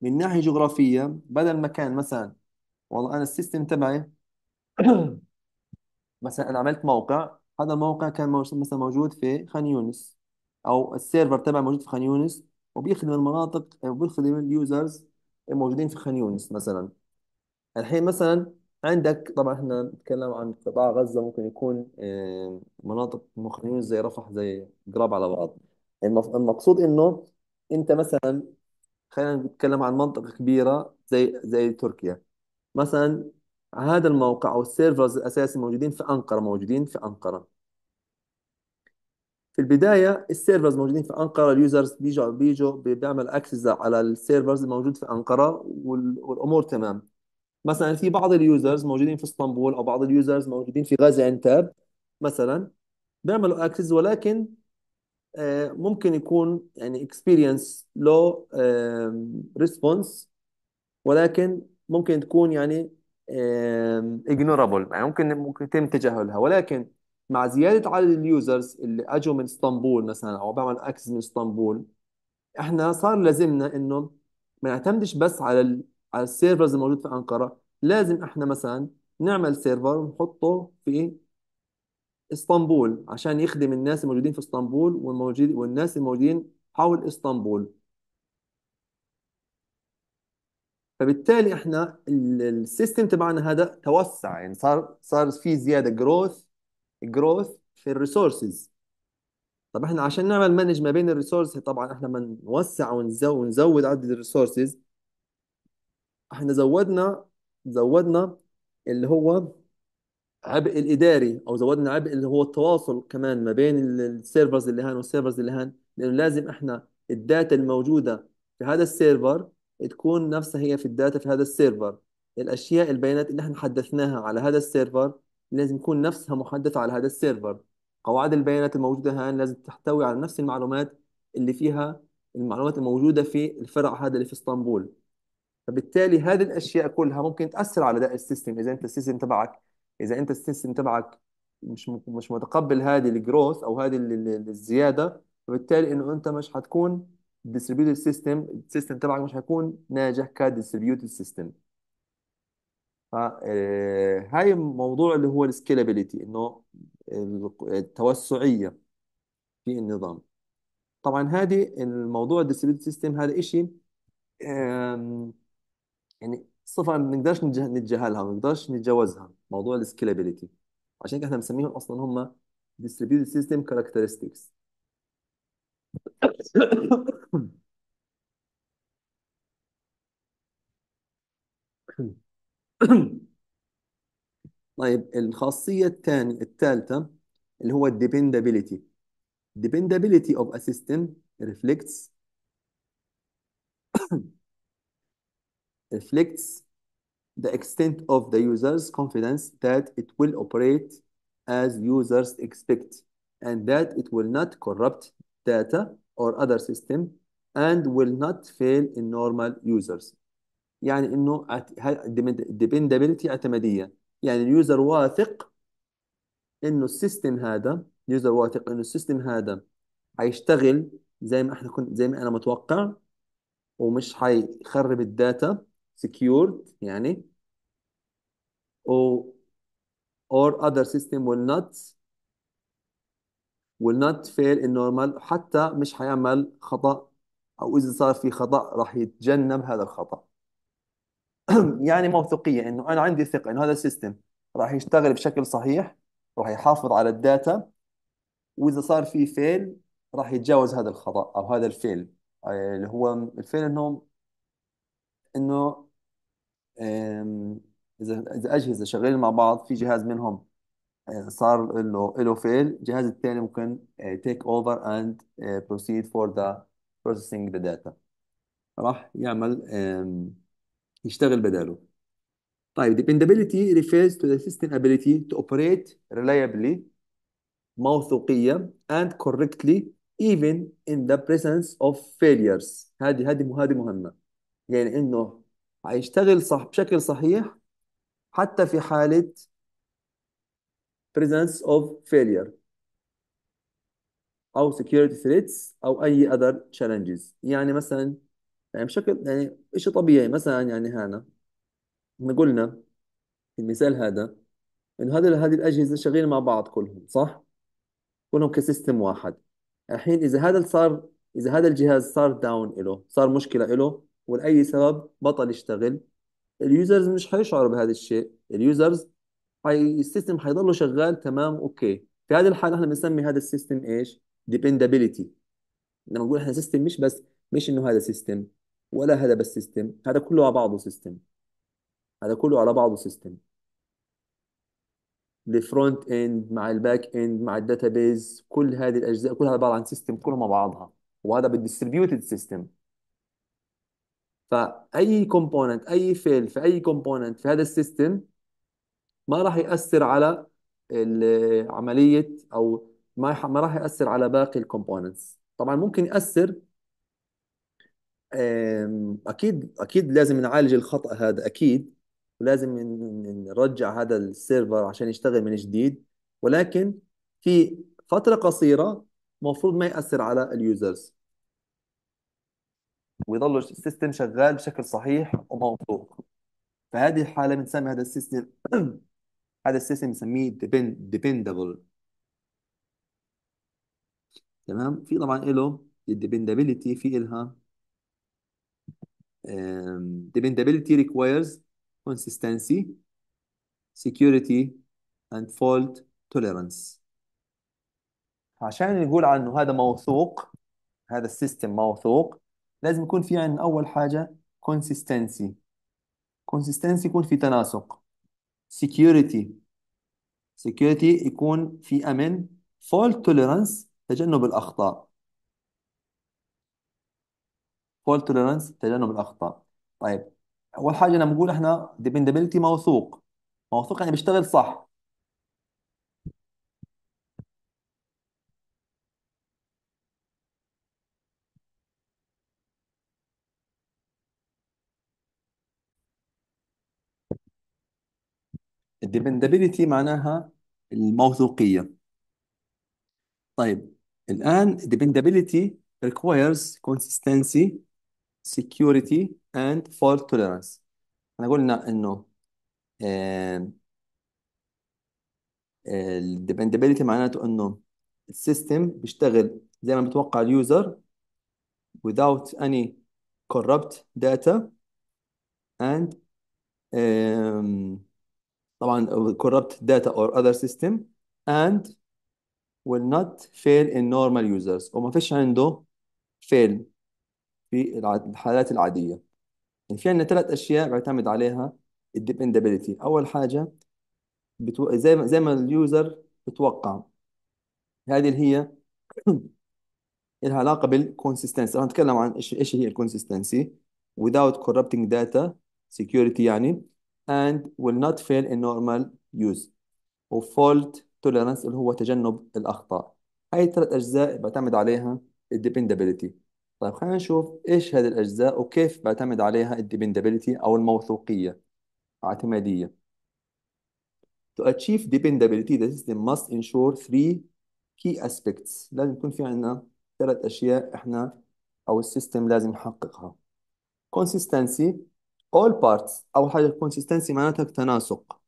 من ناحية جغرافية، بدل ما كان مثلا والله أنا السيستم تبعي مثلا انا عملت موقع، هذا الموقع كان مثلا موجود في خان يونس او السيرفر تبعه موجود في خان يونس وبيخدم المناطق وبيخدم اليوزرز الموجودين في خان يونس مثلا. الحين مثلا عندك طبعا احنا نتكلم عن قطاع غزه، ممكن يكون مناطق خان يونس زي رفح زي قراب على بعض. المقصود انه انت مثلا خلينا نتكلم عن منطقه كبيره زي زي تركيا مثلا، هذا الموقع او السيرفرز الاساسي موجودين في انقره، موجودين في انقره في البدايه السيرفرز موجودين في انقره، اليوزرز بيجوا بيجوا بيعمل اكسس على السيرفرز الموجود في انقره والامور تمام. مثلا في بعض اليوزرز موجودين في اسطنبول او بعض اليوزرز موجودين في غازي عنتاب مثلا، بيعملوا اكسس ولكن آه ممكن يكون يعني اكسبيرينس لو ريسبونس، ولكن ممكن تكون يعني ignorable، يعني ممكن ممكن يتم تجاهلها. ولكن مع زيادة عدد اليوزرز اللي اجوا من اسطنبول مثلا او بعمل اكسس من اسطنبول، احنا صار لازمنا انه ما نعتمدش بس على ال... على السيرفرز الموجود في انقره، لازم احنا مثلا نعمل سيرفر ونحطه في اسطنبول عشان يخدم الناس الموجودين في اسطنبول والموجود والناس الموجودين حول اسطنبول. فبالتالي احنا السيستم تبعنا هذا توسع، يعني صار صار في زياده جروث جروث في الريسورسز. طب احنا عشان نعمل مانج ما بين الريسورسز، طبعا احنا ما نوسع ونزود ونزود عدد الريسورسز، احنا زودنا زودنا اللي هو عبء الاداري او زودنا عبء اللي هو التواصل كمان ما بين السيرفرز اللي هان والسيرفرز اللي هان، لانه لازم احنا الداتا الموجوده في هذا السيرفر تكون نفسها هي في الداتا في هذا السيرفر، الأشياء البيانات اللي احنا حدثناها على هذا السيرفر لازم تكون نفسها محدثة على هذا السيرفر، قواعد البيانات الموجودة هان لازم تحتوي على نفس المعلومات اللي فيها المعلومات الموجودة في الفرع هذا اللي في اسطنبول. فبالتالي هذه الأشياء كلها ممكن تأثر على أداء السيستم. إذا أنت السيستم تبعك إذا أنت السيستم تبعك مش مش متقبل هذه الجروث أو هذه الزيادة، فبالتالي إنه أنت مش حتكون distributed system، السيستم تبعك مش هيكون ناجح كديستريبيوتد سيستم. فهاي الموضوع اللي هو السكيلابيليتي، انه التوسعيه في النظام. طبعا هذه الموضوع الديستريبيوتد سيستم هذا شيء يعني صفه ما نقدرش نتجاهلها، ما نقدرش نتجاوزها، موضوع السكيلابيليتي. عشان كده احنا بنسميهم اصلا هم distributed system characteristics. طيب الخاصية الثانية الثالثة اللي هو dependability. Dependability of a system reflects reflects the extent of the user's confidence that it will operate as users expect and that it will not corrupt data or other system and will not fail in normal users يعني انه ديبندابيلتي اعتماديه، يعني اليوزر واثق انه السيستم هذا، اليوزر واثق انه السيستم هذا هيشتغل زي ما احنا كنت زي ما انا متوقع، ومش هيخرب الداتا، secured يعني، او or other system will not will not fail in normal، حتى مش هيعمل خطأ، أو إذا صار في خطأ راح يتجنب هذا الخطأ. يعني موثوقية، إنه أنا عندي ثقة إنه هذا السيستم راح يشتغل بشكل صحيح، راح يحافظ على الداتا، وإذا صار في فيل راح يتجاوز هذا الخطأ أو هذا الفيل، اللي هو الفيل إنه إنه إذا إذا أجهزة شغالين مع بعض، في جهاز منهم صار له له فيل، الجهاز الثاني ممكن take over and proceed for the processing the data، راح يعمل يشتغل بداله. طيب dependability refers to the system ability to operate reliably، موثوقية and correctly even in the presence of failures. هذه هذه هذه مهمة، يعني إنه هيشتغل صح بشكل صحيح حتى في حالة presence of failure أو security threats أو أي other challenges. يعني مثلا يعني بشكل يعني شيء طبيعي، مثلا يعني هنا احنا قلنا في المثال هذا إنه هذه هذه الأجهزة شغالين مع بعض كلهم، صح؟ كلهم كسيستم واحد. الحين إذا هذا صار، إذا هذا الجهاز صار داون إله، صار مشكلة إله ولأي سبب بطل يشتغل، اليوزرز مش حيشعروا بهذا الشيء، اليوزرز السيستم حيضله شغال تمام اوكي. في هذه الحاله احنا بنسمي هذا السيستم ايش؟ ديبندابيلتي. لما نقول احنا سيستم، مش بس مش انه هذا سيستم ولا هذا بس سيستم، هذا كله على بعضه سيستم، هذا كله على بعضه سيستم، الفرونت اند مع الباك اند مع الداتابيز، كل هذه الاجزاء كلها عباره عن سيستم، كلها مع بعضها، وهذا بالديستريبيوتد سيستم. فاي كومبوننت، اي فيل في اي كومبوننت في هذا السيستم ما راح يأثر على عملية، أو ما ما راح يأثر على باقي الكومبوننتس. طبعا ممكن يأثر، أكيد أكيد لازم نعالج الخطأ هذا أكيد، ولازم نرجع هذا السيرفر عشان يشتغل من جديد، ولكن في فترة قصيرة المفروض ما يأثر على اليوزرز، ويضل السيستم شغال بشكل صحيح وموثوق. فهذه الحالة بنسمي هذا السيستم هذا السيستم نسميه dependable. تمام. في طبعا له الديبندابيلتي، في إلها dependability requires consistency, security and fault tolerance. عشان نقول عنه هذا موثوق، هذا السيستم موثوق، لازم يكون في عندنا أول حاجة consistency. consistency يكون في تناسق، security security يكون في أمن، fault tolerance تجنب الأخطاء، fault tolerance تجنب الأخطاء. طيب أول حاجة أنا بقول إحنا dependability موثوق، موثوق يعني بيشتغل صح، الديبندابيلتي معناها الموثوقية. طيب الآن dependability requires consistency, security and fault tolerance. احنا قلنا انه الديبندابيلتي معناته انه السيستم بيشتغل زي ما متوقع اليوزر without any corrupt data and um, طبعا corrupt data or other system and will not fail in normal users، وما فيش عنده fail في الحالات العادية. يعني في عندنا ثلاث أشياء بيعتمد عليها الديبندابيلتي. أول حاجة بتو... زي ما زي ما اليوزر بتوقع، هذه اللي هي لها علاقة بالconsistency. أنا هنتكلم عن إيش إيش هي الconsistency. without corrupting data security يعني and will not fail in normal use، و fault tolerance اللي هو تجنب الأخطاء. هاي الثلاث أجزاء بعتمد عليها ال dependability. طيب خلينا نشوف ايش هذه الاجزاء وكيف بعتمد عليها الديبندابيلتي او الموثوقيه اعتماديه. To achieve dependability the system must ensure three key aspects. لازم يكون في عندنا ثلاث اشياء احنا او السيستم لازم يحققها. Consistency all parts، اول حاجه consistency معناتها تناسق.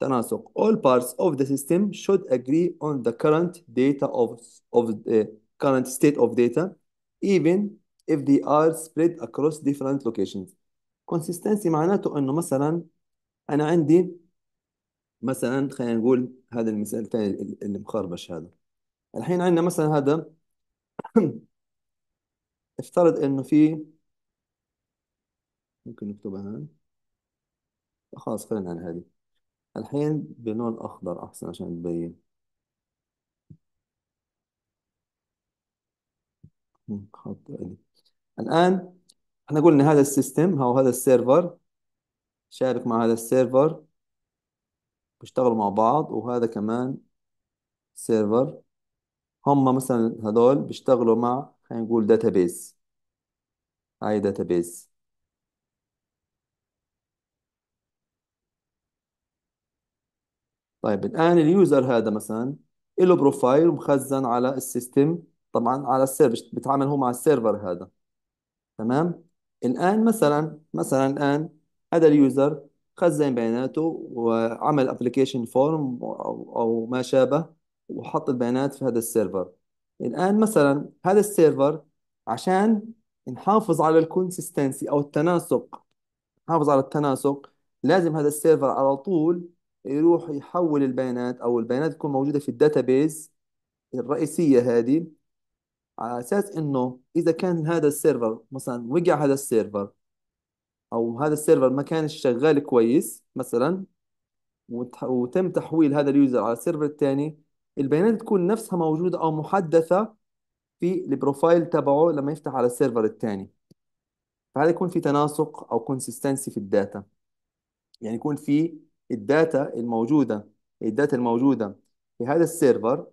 تناسق all parts of the system should agree on the current data of of the current state of data even if they are spread across different locations. Consistency معناته انه مثلا انا عندي مثلا خلينا نقول هذا المثال الثاني اللي مخربش هذا. الحين عندنا مثلا هذا افترض انه في ممكن نكتبها هان. خلاص خلينا عن هذه الحين بلون اخضر احسن عشان تبين. خط آلي. الان احنا قلنا هذا السيستم او هذا السيرفر شارك مع هذا السيرفر بيشتغلوا مع بعض، وهذا كمان سيرفر، هم مثلا هذول بيشتغلوا مع خلينا نقول داتابيس. هاي داتابيس طيب الآن اليوزر هذا مثلا له بروفايل مخزن على السيستم، طبعا على السيرفر بيتعامل هو مع السيرفر هذا. تمام. الآن مثلا مثلا الآن هذا اليوزر خزن بياناته وعمل ابلكيشن فورم أو, أو ما شابه وحط البيانات في هذا السيرفر. الآن مثلا هذا السيرفر عشان نحافظ على الكونسستنسي أو التناسق، نحافظ على التناسق لازم هذا السيرفر على طول يروح يحول البيانات او البيانات تكون موجوده في الداتابيز الرئيسيه هذه، على اساس انه اذا كان هذا السيرفر مثلا وقع هذا السيرفر او هذا السيرفر ما كانش شغال كويس مثلا وتم تحويل هذا اليوزر على السيرفر الثاني، البيانات تكون نفسها موجوده او محدثه في البروفايل تبعه لما يفتح على السيرفر الثاني. فهذا يكون في تناسق او كونسستنسي في الداتا، يعني يكون في الداتا الموجودة الداتا الموجودة في هذا السيرفر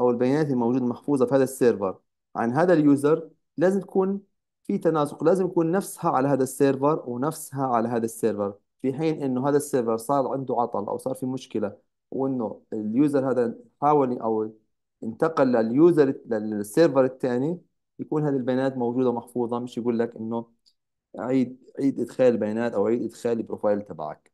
أو البيانات الموجودة محفوظة في هذا السيرفر عن هذا اليوزر لازم تكون في تناسق، لازم يكون نفسها على هذا السيرفر ونفسها على هذا السيرفر. في حين إنه هذا السيرفر صار عنده عطل أو صار في مشكلة وإنه اليوزر هذا حاول أو انتقل لليوزر للسيرفر الثاني، يكون هذه البيانات موجودة محفوظة، مش يقول لك إنه عيد عيد إدخال البيانات أو عيد إدخال البروفايل تبعك.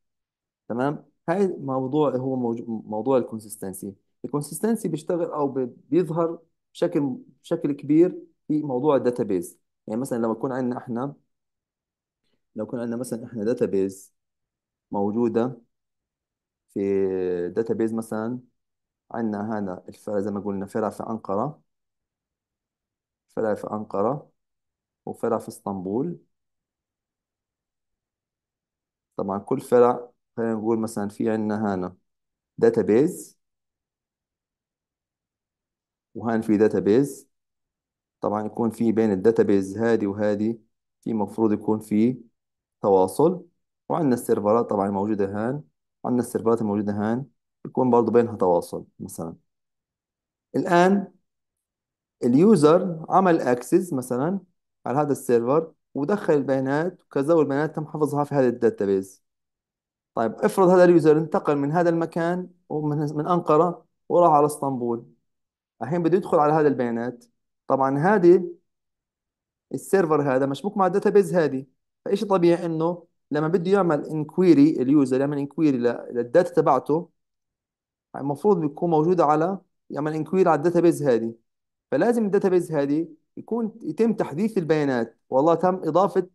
تمام. هاي موضوع هو موضوع الكونسستنسي. الكونسستنسي بيشتغل او بيظهر بشكل بشكل كبير في موضوع الداتابيز. يعني مثلا لما يكون عندنا احنا لو كان عندنا مثلا احنا داتابيز موجوده في داتابيز، مثلا عندنا هنا الفرع زي ما قلنا، فرع في انقره، فرع في انقره وفرع في اسطنبول. طبعا كل فرع خلينا نقول مثلا في عندنا هنا داتابيز وهان في داتابيز. طبعا يكون في بين الداتابيز هذه وهذه في مفروض يكون في تواصل، وعندنا السيرفرات طبعا موجودة هان، وعندنا السيرفرات الموجودة هان يكون برضو بينها تواصل. مثلا الآن اليوزر عمل اكسس مثلا على هذا السيرفر ودخل البيانات وكذا، والبيانات تم حفظها في هذا الداتابيز. طيب افرض هذا اليوزر انتقل من هذا المكان ومن من أنقرة وراح على اسطنبول، الحين بده يدخل على هذه البيانات. طبعا هذه السيرفر هذا مشبوك مع الداتابيز هذه، فايش طبيعي انه لما بده يعمل انكويري، اليوزر يعمل انكويري للداتا تبعته المفروض بيكون موجوده على، يعمل انكويري على الداتابيز هذه، فلازم الداتابيز هذه يكون يتم تحديث البيانات. والله تم اضافه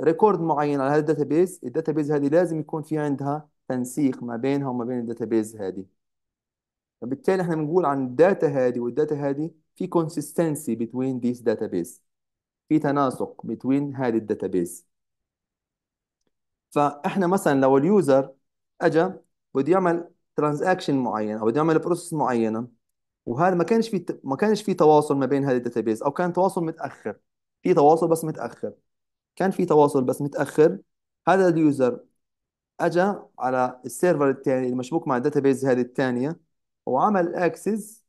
ريكورد معين على هذا الداتابيز، الداتابيز هذه لازم يكون في عندها تنسيق ما بينها وما بين الداتابيز هذه. فبالتالي احنا بنقول عن الداتا هذه والداتا هذه في consistency between these database، في تناسق between هذه الداتابيز. فاحنا مثلا لو اليوزر اجى بده يعمل ترانزاكشن معين او بده يعمل بروسس معينه، وهذا ما كانش في ما كانش في تواصل ما بين هذه الداتابيز، او كان تواصل متاخر، في تواصل بس متاخر، كان في تواصل بس متأخر. هذا اليوزر أجا على السيرفر الثاني المشبوك مع الداتابيز هذه الثانية وعمل أكسس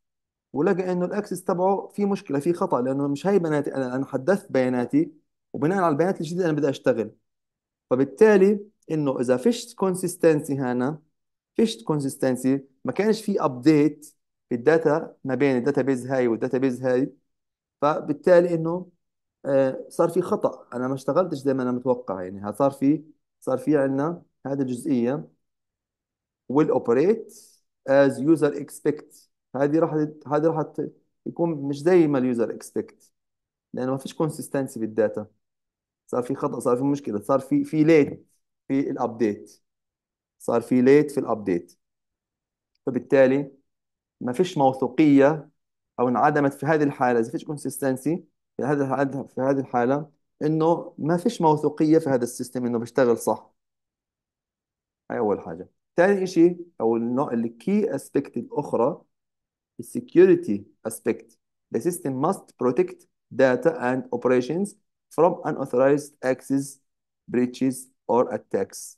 ولقى انه الاكسس تبعه في مشكله، في خطا، لانه مش هي بياناتي انا، انا حدثت بياناتي وبناء على البيانات الجديده انا بدي اشتغل. فبالتالي انه اذا فيش كونسيستنسي هنا، فيش كونسيستنسي، ما كانش في ابديت في الداتا ما بين الداتا بيز هاي والداتا بيز هاي، فبالتالي انه آه، صار في خطأ، انا ما اشتغلتش زي ما انا متوقع. يعني ها صار في صار في عندنا هذه الجزئية will operate as user expect، هذه راح هذه راح يكون مش زي ما اليوزر expect، لانه ما فيش consistency بالداتا، صار في خطأ، صار في مشكلة، صار في في ليت في الابديت، صار في ليت في الابديت، فبالتالي ما فيش موثوقية او انعدمت في هذه الحالة. اذا فيش consistency في هذا في هذه الحالة، إنه ما فيش موثوقية في هذا السيستم إنه بيشتغل صح. هاي أول حاجة. ثاني إشي أو النوع الكي أسبكت الأخرى، السكيورتي أسبكت. The system must protect data and operations from unauthorized access, breaches or attacks.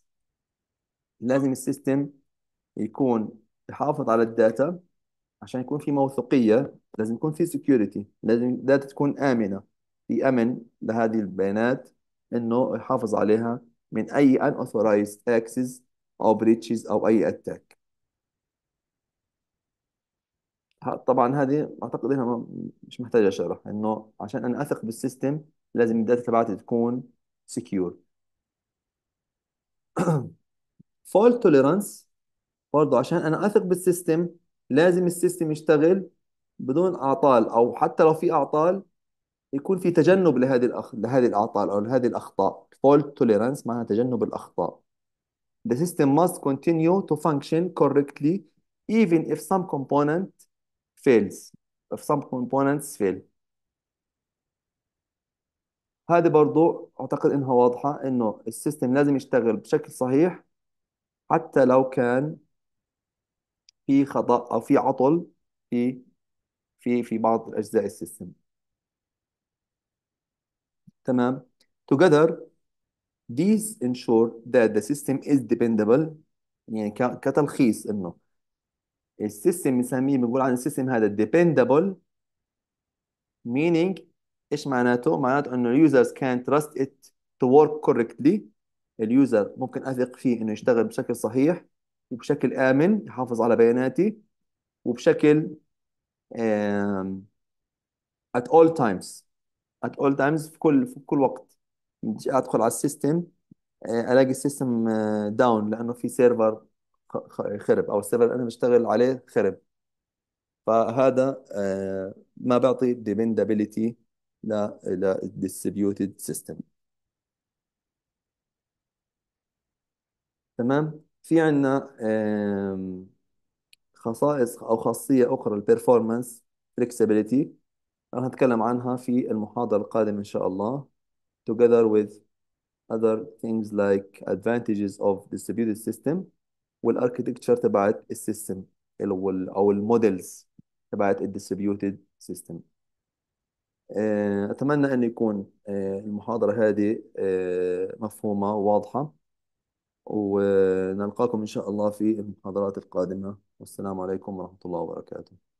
لازم السيستم يكون يحافظ على الداتا عشان يكون في موثوقية، لازم يكون في security، لازم الداتا تكون آمنة، في أمن لهذه البيانات إنه يحافظ عليها من أي unauthorized access أو breaches أو أي attack. طبعا هذه أعتقد إنها مش محتاجة شرح، إنه عشان أنا أثق بالسيستم لازم الداتا تبعتي تكون secure. fault tolerance برضه، عشان أنا أثق بالسيستم لازم السيستم يشتغل بدون اعطال، او حتى لو في اعطال يكون في تجنب لهذه الأخ... لهذه الاعطال او لهذه الاخطاء. fault tolerance معناها تجنب الاخطاء. The system must continue to function correctly even if some component fails. If some components fail. هذا برضو اعتقد انها واضحة، انه السيستم لازم يشتغل بشكل صحيح حتى لو كان في خطأ او في عطل في في في بعض اجزاء السيستم. تمام. Together these ensure that the system is dependable. يعني كتلخيص انه السيستم بنسميه، بنقول عن السيستم هذا dependable meaning ايش معناته؟ معناته انه users can trust it to work correctly. اليوزر ممكن اثق فيه انه يشتغل بشكل صحيح وبشكل آمن، يحافظ على بياناتي وبشكل um, at all times at all times في كل في كل وقت. أدخل على السيستم ألاقي السيستم داون لأنه في سيرفر خرب، أو السيرفر اللي أنا بشتغل عليه خرب، فهذا uh, ما بيعطي dependability ل ل distributed system. تمام. في عندنا خصائص او خاصيه اخرى، البرفورمانس فلكسبيليتي، راح نتكلم عنها في المحاضره القادمه ان شاء الله. together with other things like advantages of distributed system والاركتكتشر تبعت السيستم او المودلز تبعت الديستريبيوتد سيستم. اتمنى ان يكون المحاضره هذه مفهومه وواضحه، ونلقاكم إن شاء الله في المحاضرات القادمة، والسلام عليكم ورحمة الله وبركاته.